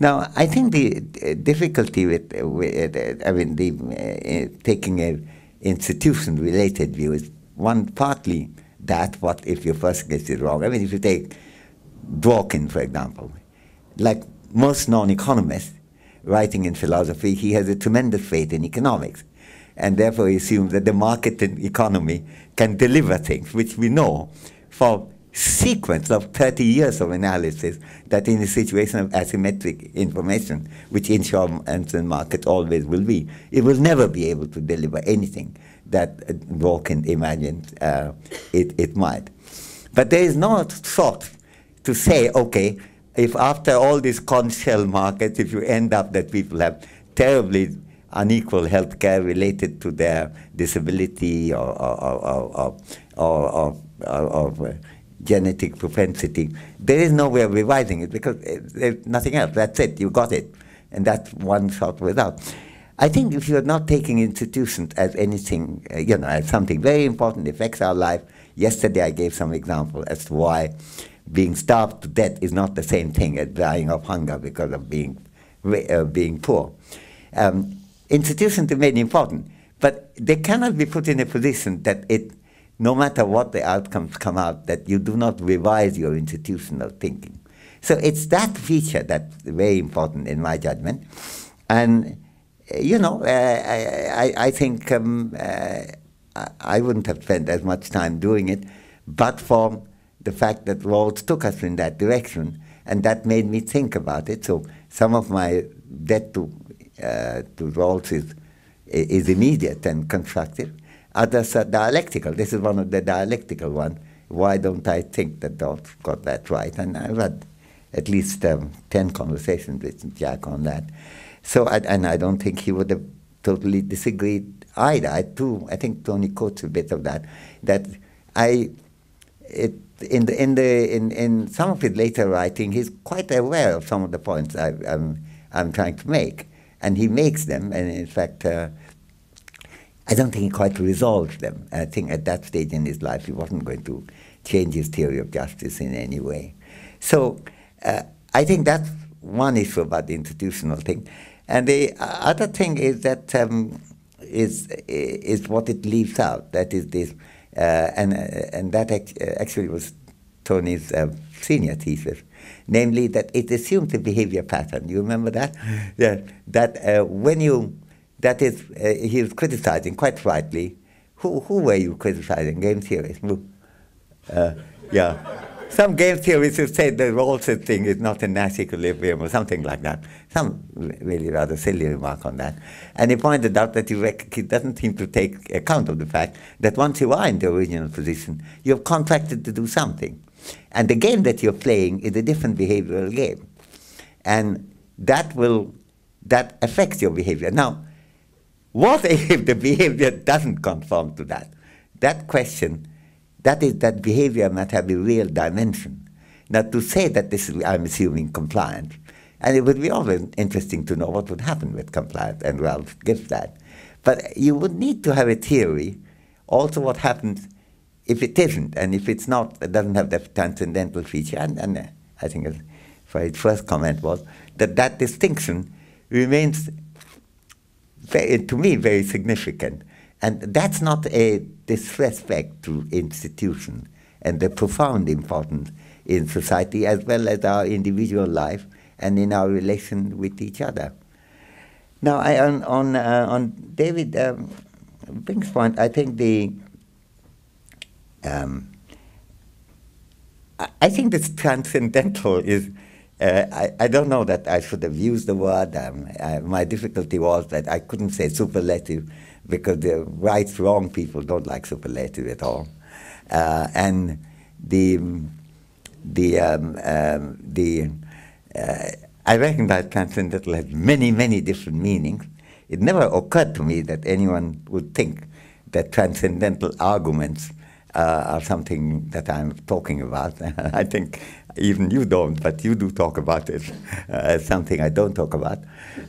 Now, I think the difficulty with, with I mean, the, uh, taking a institution-related view is one partly that what if your first guess is wrong. I mean, if you take Dworkin, for example, like most non-economists writing in philosophy, he has a tremendous faith in economics. and therefore assume that the market economy can deliver things, which we know from sequence of thirty years of analysis that in a situation of asymmetric information, which insurance and markets always will be, it will never be able to deliver anything that Dworkin imagined uh, it, it might. But there is no thought to say, okay, if after all these conch shell markets, if you end up that people have terribly unequal health care related to their disability or, or, or, or, or, or, or, or uh, genetic propensity, there is no way of revising it because there's nothing else. That's it. You got it. And that's one shot without. I think if you're not taking institutions as anything, uh, you know, as something very important, affects our life. Yesterday I gave some example as to why being starved to death is not the same thing as dying of hunger because of being, uh, being poor. Um, institutions remain important, but they cannot be put in a position that it, no matter what the outcomes come out, that you do not revise your institutional thinking. So it's that feature that's very important in my judgment. And, you know, uh, I, I think um, uh, I wouldn't have spent as much time doing it, but for the fact that Rawls took us in that direction, and that made me think about it. So some of my debt to, uh, to Rawls is, is immediate and constructive. Others are dialectical. This is one of the dialectical ones. Why don't I think that Rawls got that right? And I've had at least um, ten conversations with Jack on that. So, I, and I don't think he would have totally disagreed either. I, too, I think Tony quotes a bit of that. That I, it, in the in the in, in some of his later writing, he's quite aware of some of the points I, I'm I'm trying to make, and he makes them. And in fact. Uh, I don't think he quite resolved them. I think at that stage in his life, he wasn't going to change his theory of justice in any way. So uh, I think that's one issue about the institutional thing. And the other thing is that um, is is what it leaves out. That is this, uh, and and that actually was Tony's uh, senior thesis, namely that it assumes a behavior pattern. You remember that? Yeah. That uh, when you That is, uh, he was criticizing, quite rightly. Who, who were you criticizing? Game theorists? Uh, yeah. Some game theorists have said the Rawls thing is not a Nash equilibrium or something like that. Some really rather silly remark on that. And he pointed out that he, rec he doesn't seem to take account of the fact that once you are in the original position, you have contracted to do something. And the game that you're playing is a different behavioral game. And that will, that affects your behavior. Now, what if the behavior doesn't conform to that? That question, that is, that behavior must have a real dimension. Now, to say that this is, I'm assuming, compliance, and it would be always interesting to know what would happen with compliance, and Ralph gives that. But you would need to have a theory, also what happens if it isn't, and if it's not, it doesn't have that transcendental feature. And, and I think Farid's first comment was that that distinction remains, very, to me, very significant. And that's not a disrespect to institution and the profound importance in society as well as our individual life and in our relation with each other. Now, I, on, on, uh, on David um, Brink's point, I think the um, I think this transcendental is Uh, I, I don't know that I should have used the word. Um, I, my difficulty was that I couldn't say superlative because the right, wrong people don't like superlative at all. Uh, and the, the, um, um, the uh, I recognize transcendental has many, many different meanings. It never occurred to me that anyone would think that transcendental arguments uh, are something that I'm talking about. I think even you don't, but you do talk about it as uh, something I don't talk about.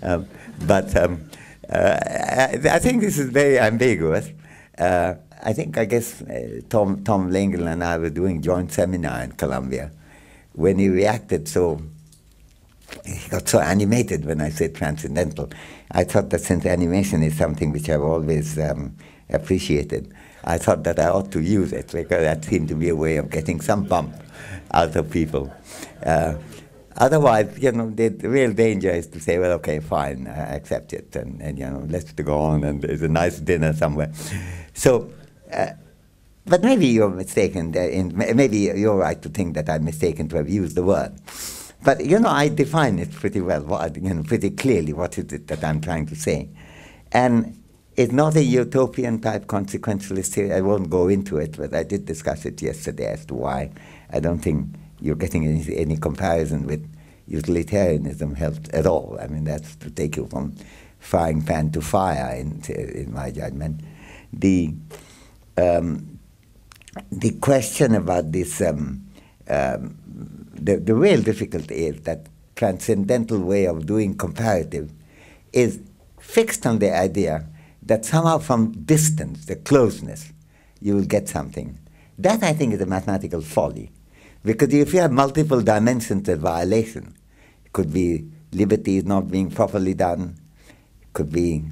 Um, but um, uh, I, I think this is very ambiguous. Uh, I think, I guess, uh, Tom, Tom Nagel and I were doing joint seminar in Columbia when he reacted so, he got so animated when I said transcendental. I thought that since animation is something which I've always um, appreciated, I thought that I ought to use it because that seemed to be a way of getting some bump out of people. Uh, Otherwise, you know, the real danger is to say, well, okay, fine, I accept it, and, and you know, let's go on, and there's a nice dinner somewhere. So, uh, but maybe you're mistaken, in, maybe you're right to think that I'm mistaken to have used the word. But, you know, I define it pretty well, what, you know, pretty clearly what is it that I'm trying to say. And it's not a utopian-type consequentialist theory. I won't go into it, but I did discuss it yesterday as to why I don't think you're getting any, any comparison with utilitarianism helped at all. I mean, that's to take you from frying pan to fire, in, in my judgment. The, um, the question about this, um, um, the, the real difficulty is that transcendental way of doing comparative is fixed on the idea that somehow from distance, the closeness, you will get something. That, I think, is a mathematical folly. Because if you have multiple dimensions of violation, it could be liberty is not being properly done, it could be,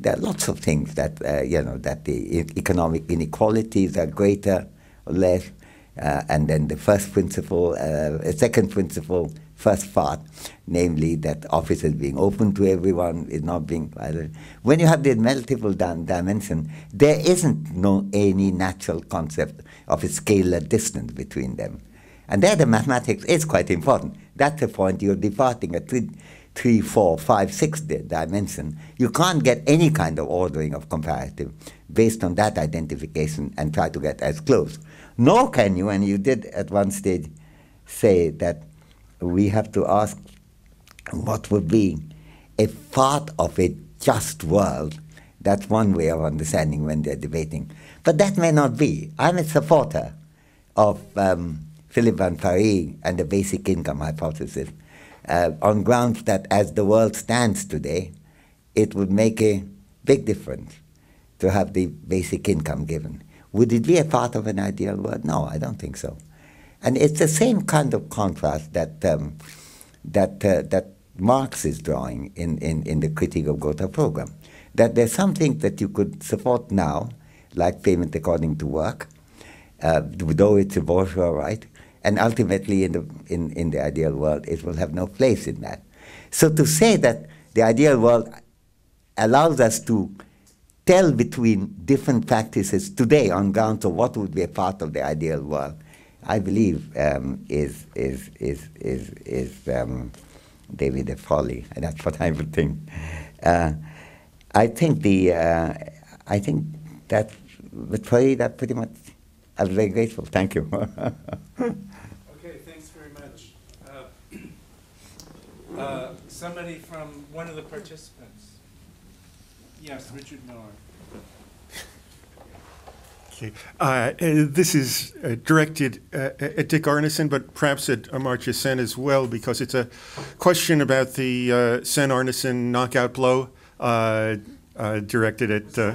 there are lots of things that, uh, you know, that the economic inequalities are greater or less, uh, and then the first principle, uh, second principle, first part, namely that office is being open to everyone, is not being violated. When you have the multiple dimension, there isn't no any natural concept of a scalar distance between them. And there the mathematics is quite important. That's the point you're departing at three, three, four, five, six dimension. You can't get any kind of ordering of comparative based on that identification and try to get as close. Nor can you, and you did at one stage say that we have to ask what would be a part of a just world. That's one way of understanding when they're debating. But that may not be. I'm a supporter of um, Philip Van Parijs and the basic income hypothesis, uh, on grounds that as the world stands today, it would make a big difference to have the basic income given. Would it be a part of an ideal world? No, I don't think so. And it's the same kind of contrast that um, that uh, that Marx is drawing in, in, in the Critique of Gotha program, that there's something that you could support now, like payment according to work, uh, though it's a bourgeois right, and ultimately, in the, in, in the ideal world, it will have no place in that. So to say that the ideal world allows us to tell between different practices today on grounds of what would be a part of the ideal world, I believe um, is, is, is, is, is um, David a folly, and that's what I would think. Uh, I think the, uh, I think that, with Farid, that pretty much, I was very grateful. Thank you. Okay, thanks very much. Uh, uh, somebody from one of the participants. Yes, Richard Miller. Okay. Uh, this is uh, directed uh, at Dick Arneson, but perhaps at Amartya Sen as well, because it's a question about the uh, Sen-Arneson knockout blow uh, uh, directed at... Uh,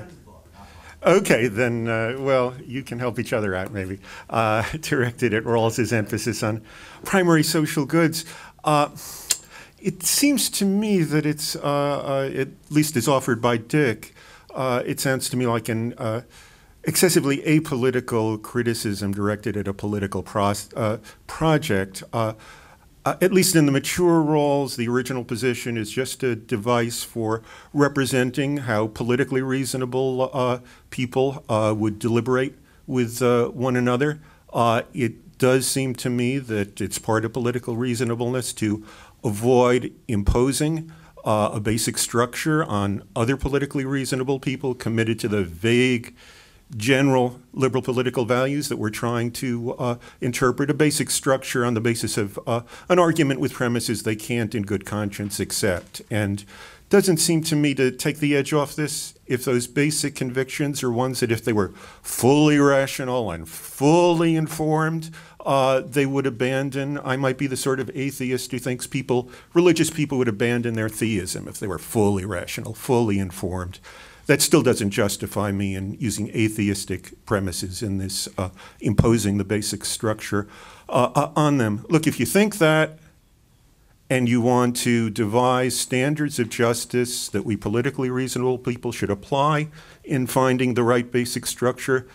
Okay, then, uh, well, you can help each other out, maybe. Uh, directed at Rawls's emphasis on primary social goods. Uh, it seems to me that it's, uh, uh, at least as offered by Dick, uh, it sounds to me like an uh, excessively apolitical criticism directed at a political pro uh, project. Uh, Uh, at least in the mature Rawls, the original position is just a device for representing how politically reasonable uh, people uh, would deliberate with uh, one another. Uh, it does seem to me that it's part of political reasonableness to avoid imposing uh, a basic structure on other politically reasonable people committed to the vague general liberal political values that we're trying to uh, interpret, a basic structure on the basis of uh, an argument with premises they can't in good conscience accept. And doesn't seem to me to take the edge off this if those basic convictions are ones that if they were fully rational and fully informed, uh, they would abandon. I might be the sort of atheist who thinks people, religious people would abandon their theism if they were fully rational, fully informed. That still doesn't justify me in using atheistic premises in this, uh, imposing the basic structure uh, uh, on them. Look, if you think that and you want to devise standards of justice that we politically reasonable people should apply in finding the right basic structure,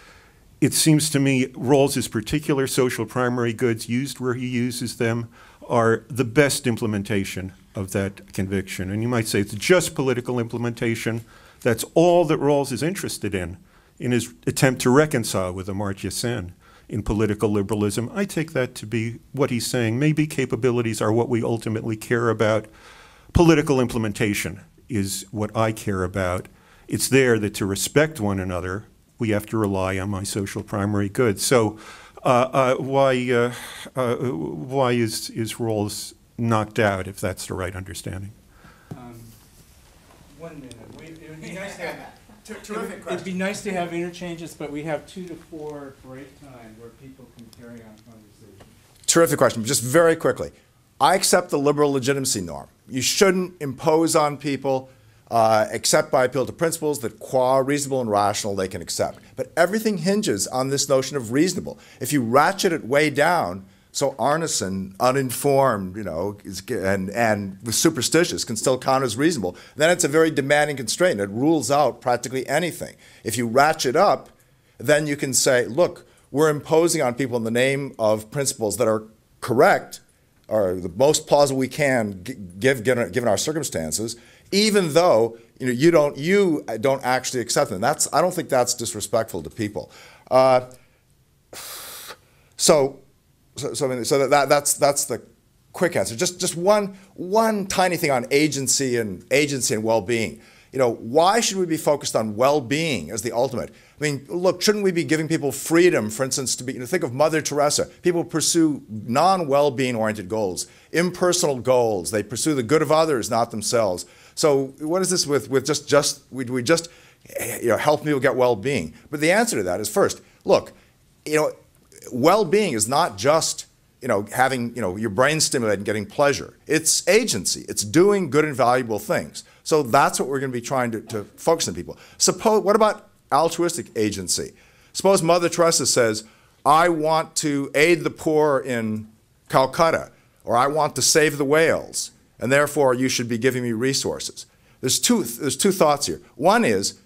It seems to me Rawls's particular social primary goods, used where he uses them, are the best implementation of that conviction. And you might say it's just political implementation. That's all that Rawls is interested in, in his attempt to reconcile with Amartya Sen in political liberalism. I take that to be what he's saying. Maybe capabilities are what we ultimately care about. Political implementation is what I care about. It's there that to respect one another, we have to rely on my social primary goods. So uh, uh, why, uh, uh, why is, is Rawls knocked out, if that's the right understanding? Um, one minute. We, it would be nice to have, ter terrific question. It would be nice to have interchanges, but we have two to four break time where people can carry on conversation. Terrific question. Just very quickly. I accept the liberal legitimacy norm. You shouldn't impose on people uh, except by appeal to principles that, qua reasonable and rational, they can accept. But everything hinges on this notion of reasonable. If you ratchet it way down, so Arneson, uninformed, you know, is, and, and superstitious, can still count as reasonable, then it's a very demanding constraint. It rules out practically anything. If you ratchet up, then you can say, look, we're imposing on people in the name of principles that are correct, or the most plausible we can give, given, given our circumstances, even though you know you don't you don't actually accept them. That's I don't think that's disrespectful to people. Uh, so, so, so, so that that's that's the quick answer. Just just one one tiny thing on agency and agency and well-being. You know, why should we be focused on well-being as the ultimate? I mean, look, shouldn't we be giving people freedom, for instance, to be, you know, think of Mother Teresa. People pursue non-well-being oriented goals, impersonal goals. They pursue the good of others, not themselves. So what is this with, with just, just we, we just, you know, help people get well-being? But the answer to that is, first, look, you know, well-being is not just, you know, having, you know, your brain stimulated and getting pleasure. It's agency. It's doing good and valuable things. So that's what we're going to be trying to, to focus on people. Suppose, what about altruistic agency? Suppose Mother Teresa says, I want to aid the poor in Calcutta, or I want to save the whales, and therefore you should be giving me resources. There's two, there's two thoughts here. One is,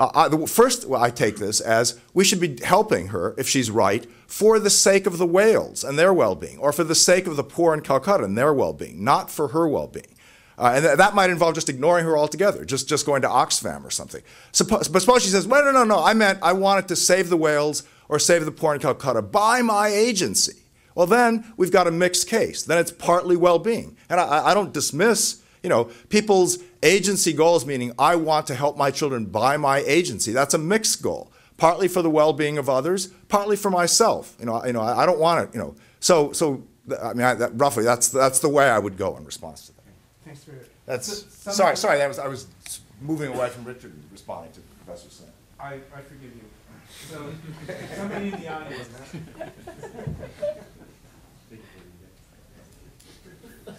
uh, I, the, first well, I take this as we should be helping her, if she's right, for the sake of the whales and their well-being, or for the sake of the poor in Calcutta and their well-being, not for her well-being. Uh, and th that might involve just ignoring her altogether, just, just going to Oxfam or something. Suppose, but suppose she says, well, no, no, no, I meant I wanted to save the whales or save the poor in Calcutta by my agency. Well, then we've got a mixed case. Then it's partly well-being. And I, I don't dismiss, you know, people's agency goals, meaning I want to help my children by my agency. That's a mixed goal, partly for the well-being of others, partly for myself. You know, I, you know, I, I don't want it, you know. So, so I mean, I, that, roughly, that's, that's the way I would go in response to that. Thanks for That's so, sorry, sorry. That was, I was moving away from Richard and responding to Professor Sen. I, I forgive you. So somebody in the audience.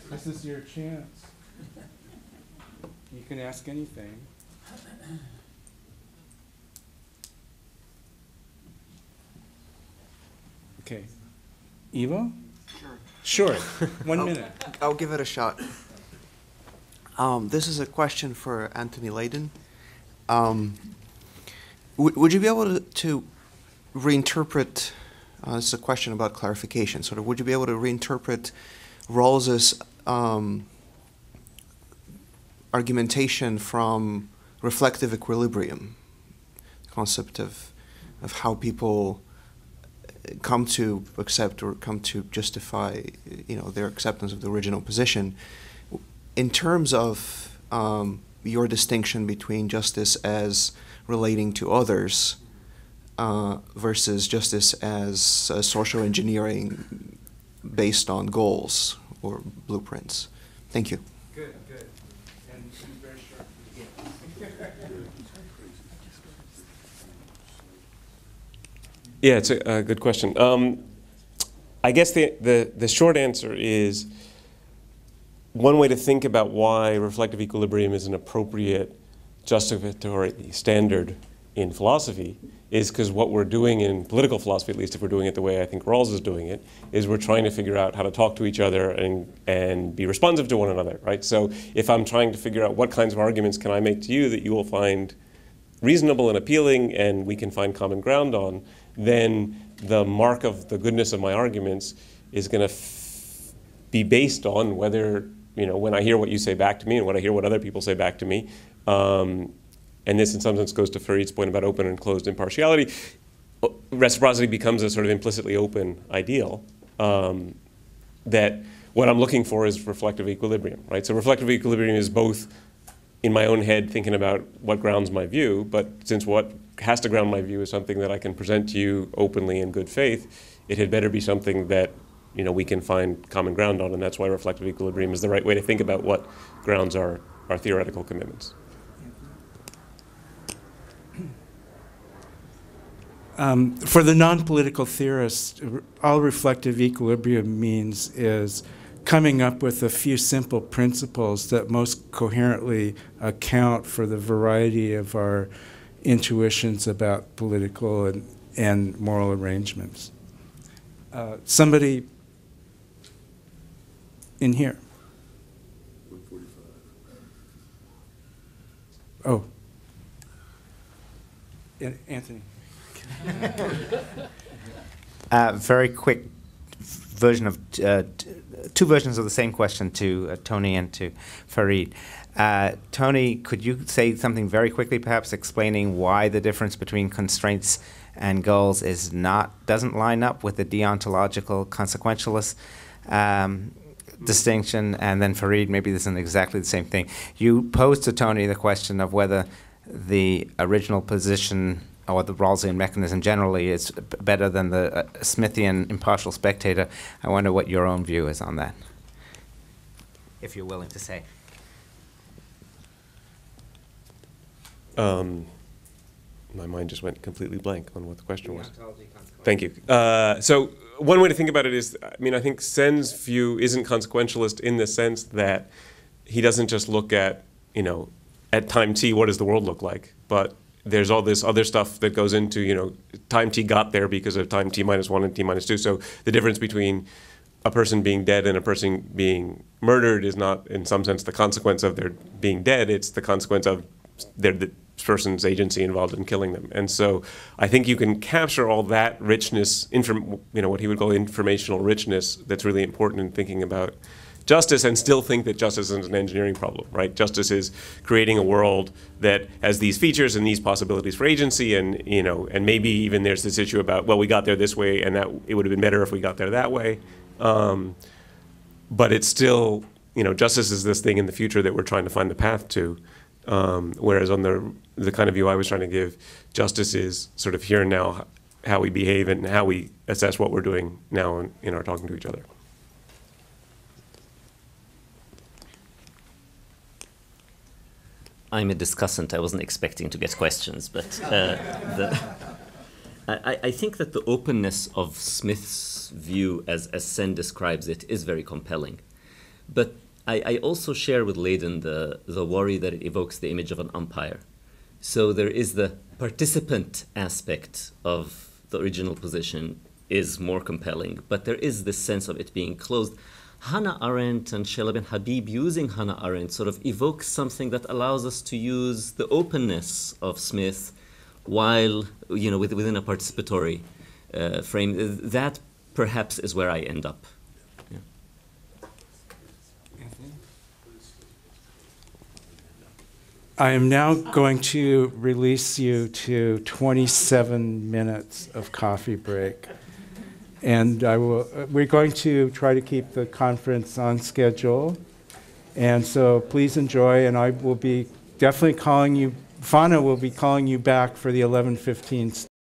This is your chance. You can ask anything. Okay, Evo. Sure. Sure. One I'll, minute. I'll give it a shot. Um, this is a question for Anthony Layden. Um, would you be able to, to reinterpret, uh, this is a question about clarification, sort of, would you be able to reinterpret Rawls's um, argumentation from reflective equilibrium, the concept of, of how people come to accept or come to justify, you know, their acceptance of the original position, in terms of um, your distinction between justice as relating to others uh, versus justice as uh, social engineering based on goals or blueprints. Thank you. Good, good. And, and very short. Yeah, it's a, a good question. Um, I guess the, the, the short answer is, one way to think about why reflective equilibrium is an appropriate justificatory standard in philosophy is because what we're doing in political philosophy, at least if we're doing it the way I think Rawls is doing it, is we're trying to figure out how to talk to each other and, and be responsive to one another, right? So if I'm trying to figure out what kinds of arguments can I make to you that you will find reasonable and appealing and we can find common ground on, then the mark of the goodness of my arguments is going to f- be based on whether, you know, when I hear what you say back to me and when I hear what other people say back to me. Um, and this in some sense goes to Farid's point about open and closed impartiality. Reciprocity becomes a sort of implicitly open ideal um, that what I'm looking for is reflective equilibrium, right? So reflective equilibrium is both in my own head thinking about what grounds my view, but since what has to ground my view is something that I can present to you openly in good faith, it had better be something that, you know, we can find common ground on, and that's why reflective equilibrium is the right way to think about what grounds are our theoretical commitments. Um, for the non-political theorists, all reflective equilibrium means is coming up with a few simple principles that most coherently account for the variety of our intuitions about political and, and moral arrangements. Uh, somebody in here. Oh. Anthony. uh, very quick version of uh, t two versions of the same question to uh, Tony and to Farid. Uh, Tony, could you say something very quickly, perhaps explaining why the difference between constraints and goals is not doesn't line up with the deontological consequentialist um, distinction? And then Farid, maybe this isn't exactly the same thing. You posed to Tony the question of whether the original position or the Rawlsian mechanism generally is better than the uh, Smithian impartial spectator. I wonder what your own view is on that, if you're willing to say. Um, my mind just went completely blank on what the question was. Thank you. Uh, so one way to think about it is, I mean, I think Sen's view isn't consequentialist in the sense that he doesn't just look at, you know, at time t, what does the world look like, but there's all this other stuff that goes into, you know, time t got there because of time t minus one and t minus two. So the difference between a person being dead and a person being murdered is not, in some sense, the consequence of their being dead. It's the consequence of their, the person's agency involved in killing them. And so I think you can capture all that richness, inform, you know, what he would call informational richness that's really important in thinking about justice, and still think that justice is an engineering problem, right? Justice is creating a world that has these features and these possibilities for agency, and, you know, and maybe even there's this issue about, well, we got there this way, and that it would have been better if we got there that way. Um, but it's still, you know, justice is this thing in the future that we're trying to find the path to. Um, whereas on the the kind of view I was trying to give, justice is sort of here and now, how we behave and how we assess what we're doing now in, in our talking to each other. I'm a discussant. I wasn't expecting to get questions, but uh, the, I, I think that the openness of Smith's view, as, as Sen describes it, is very compelling. But I, I also share with Layden the, the worry that it evokes the image of an umpire. So there is the participant aspect of the original position is more compelling, but there is this sense of it being closed. Hannah Arendt and Sheila Ben Habib using Hannah Arendt sort of evokes something that allows us to use the openness of Smith while, you know, within a participatory uh, frame. That perhaps is where I end up. Yeah. I am now going to release you to twenty-seven minutes of coffee break. And I will, uh, we're going to try to keep the conference on schedule. And so please enjoy, and I will be definitely calling you, Fonna will be calling you back for the eleven fifteen start.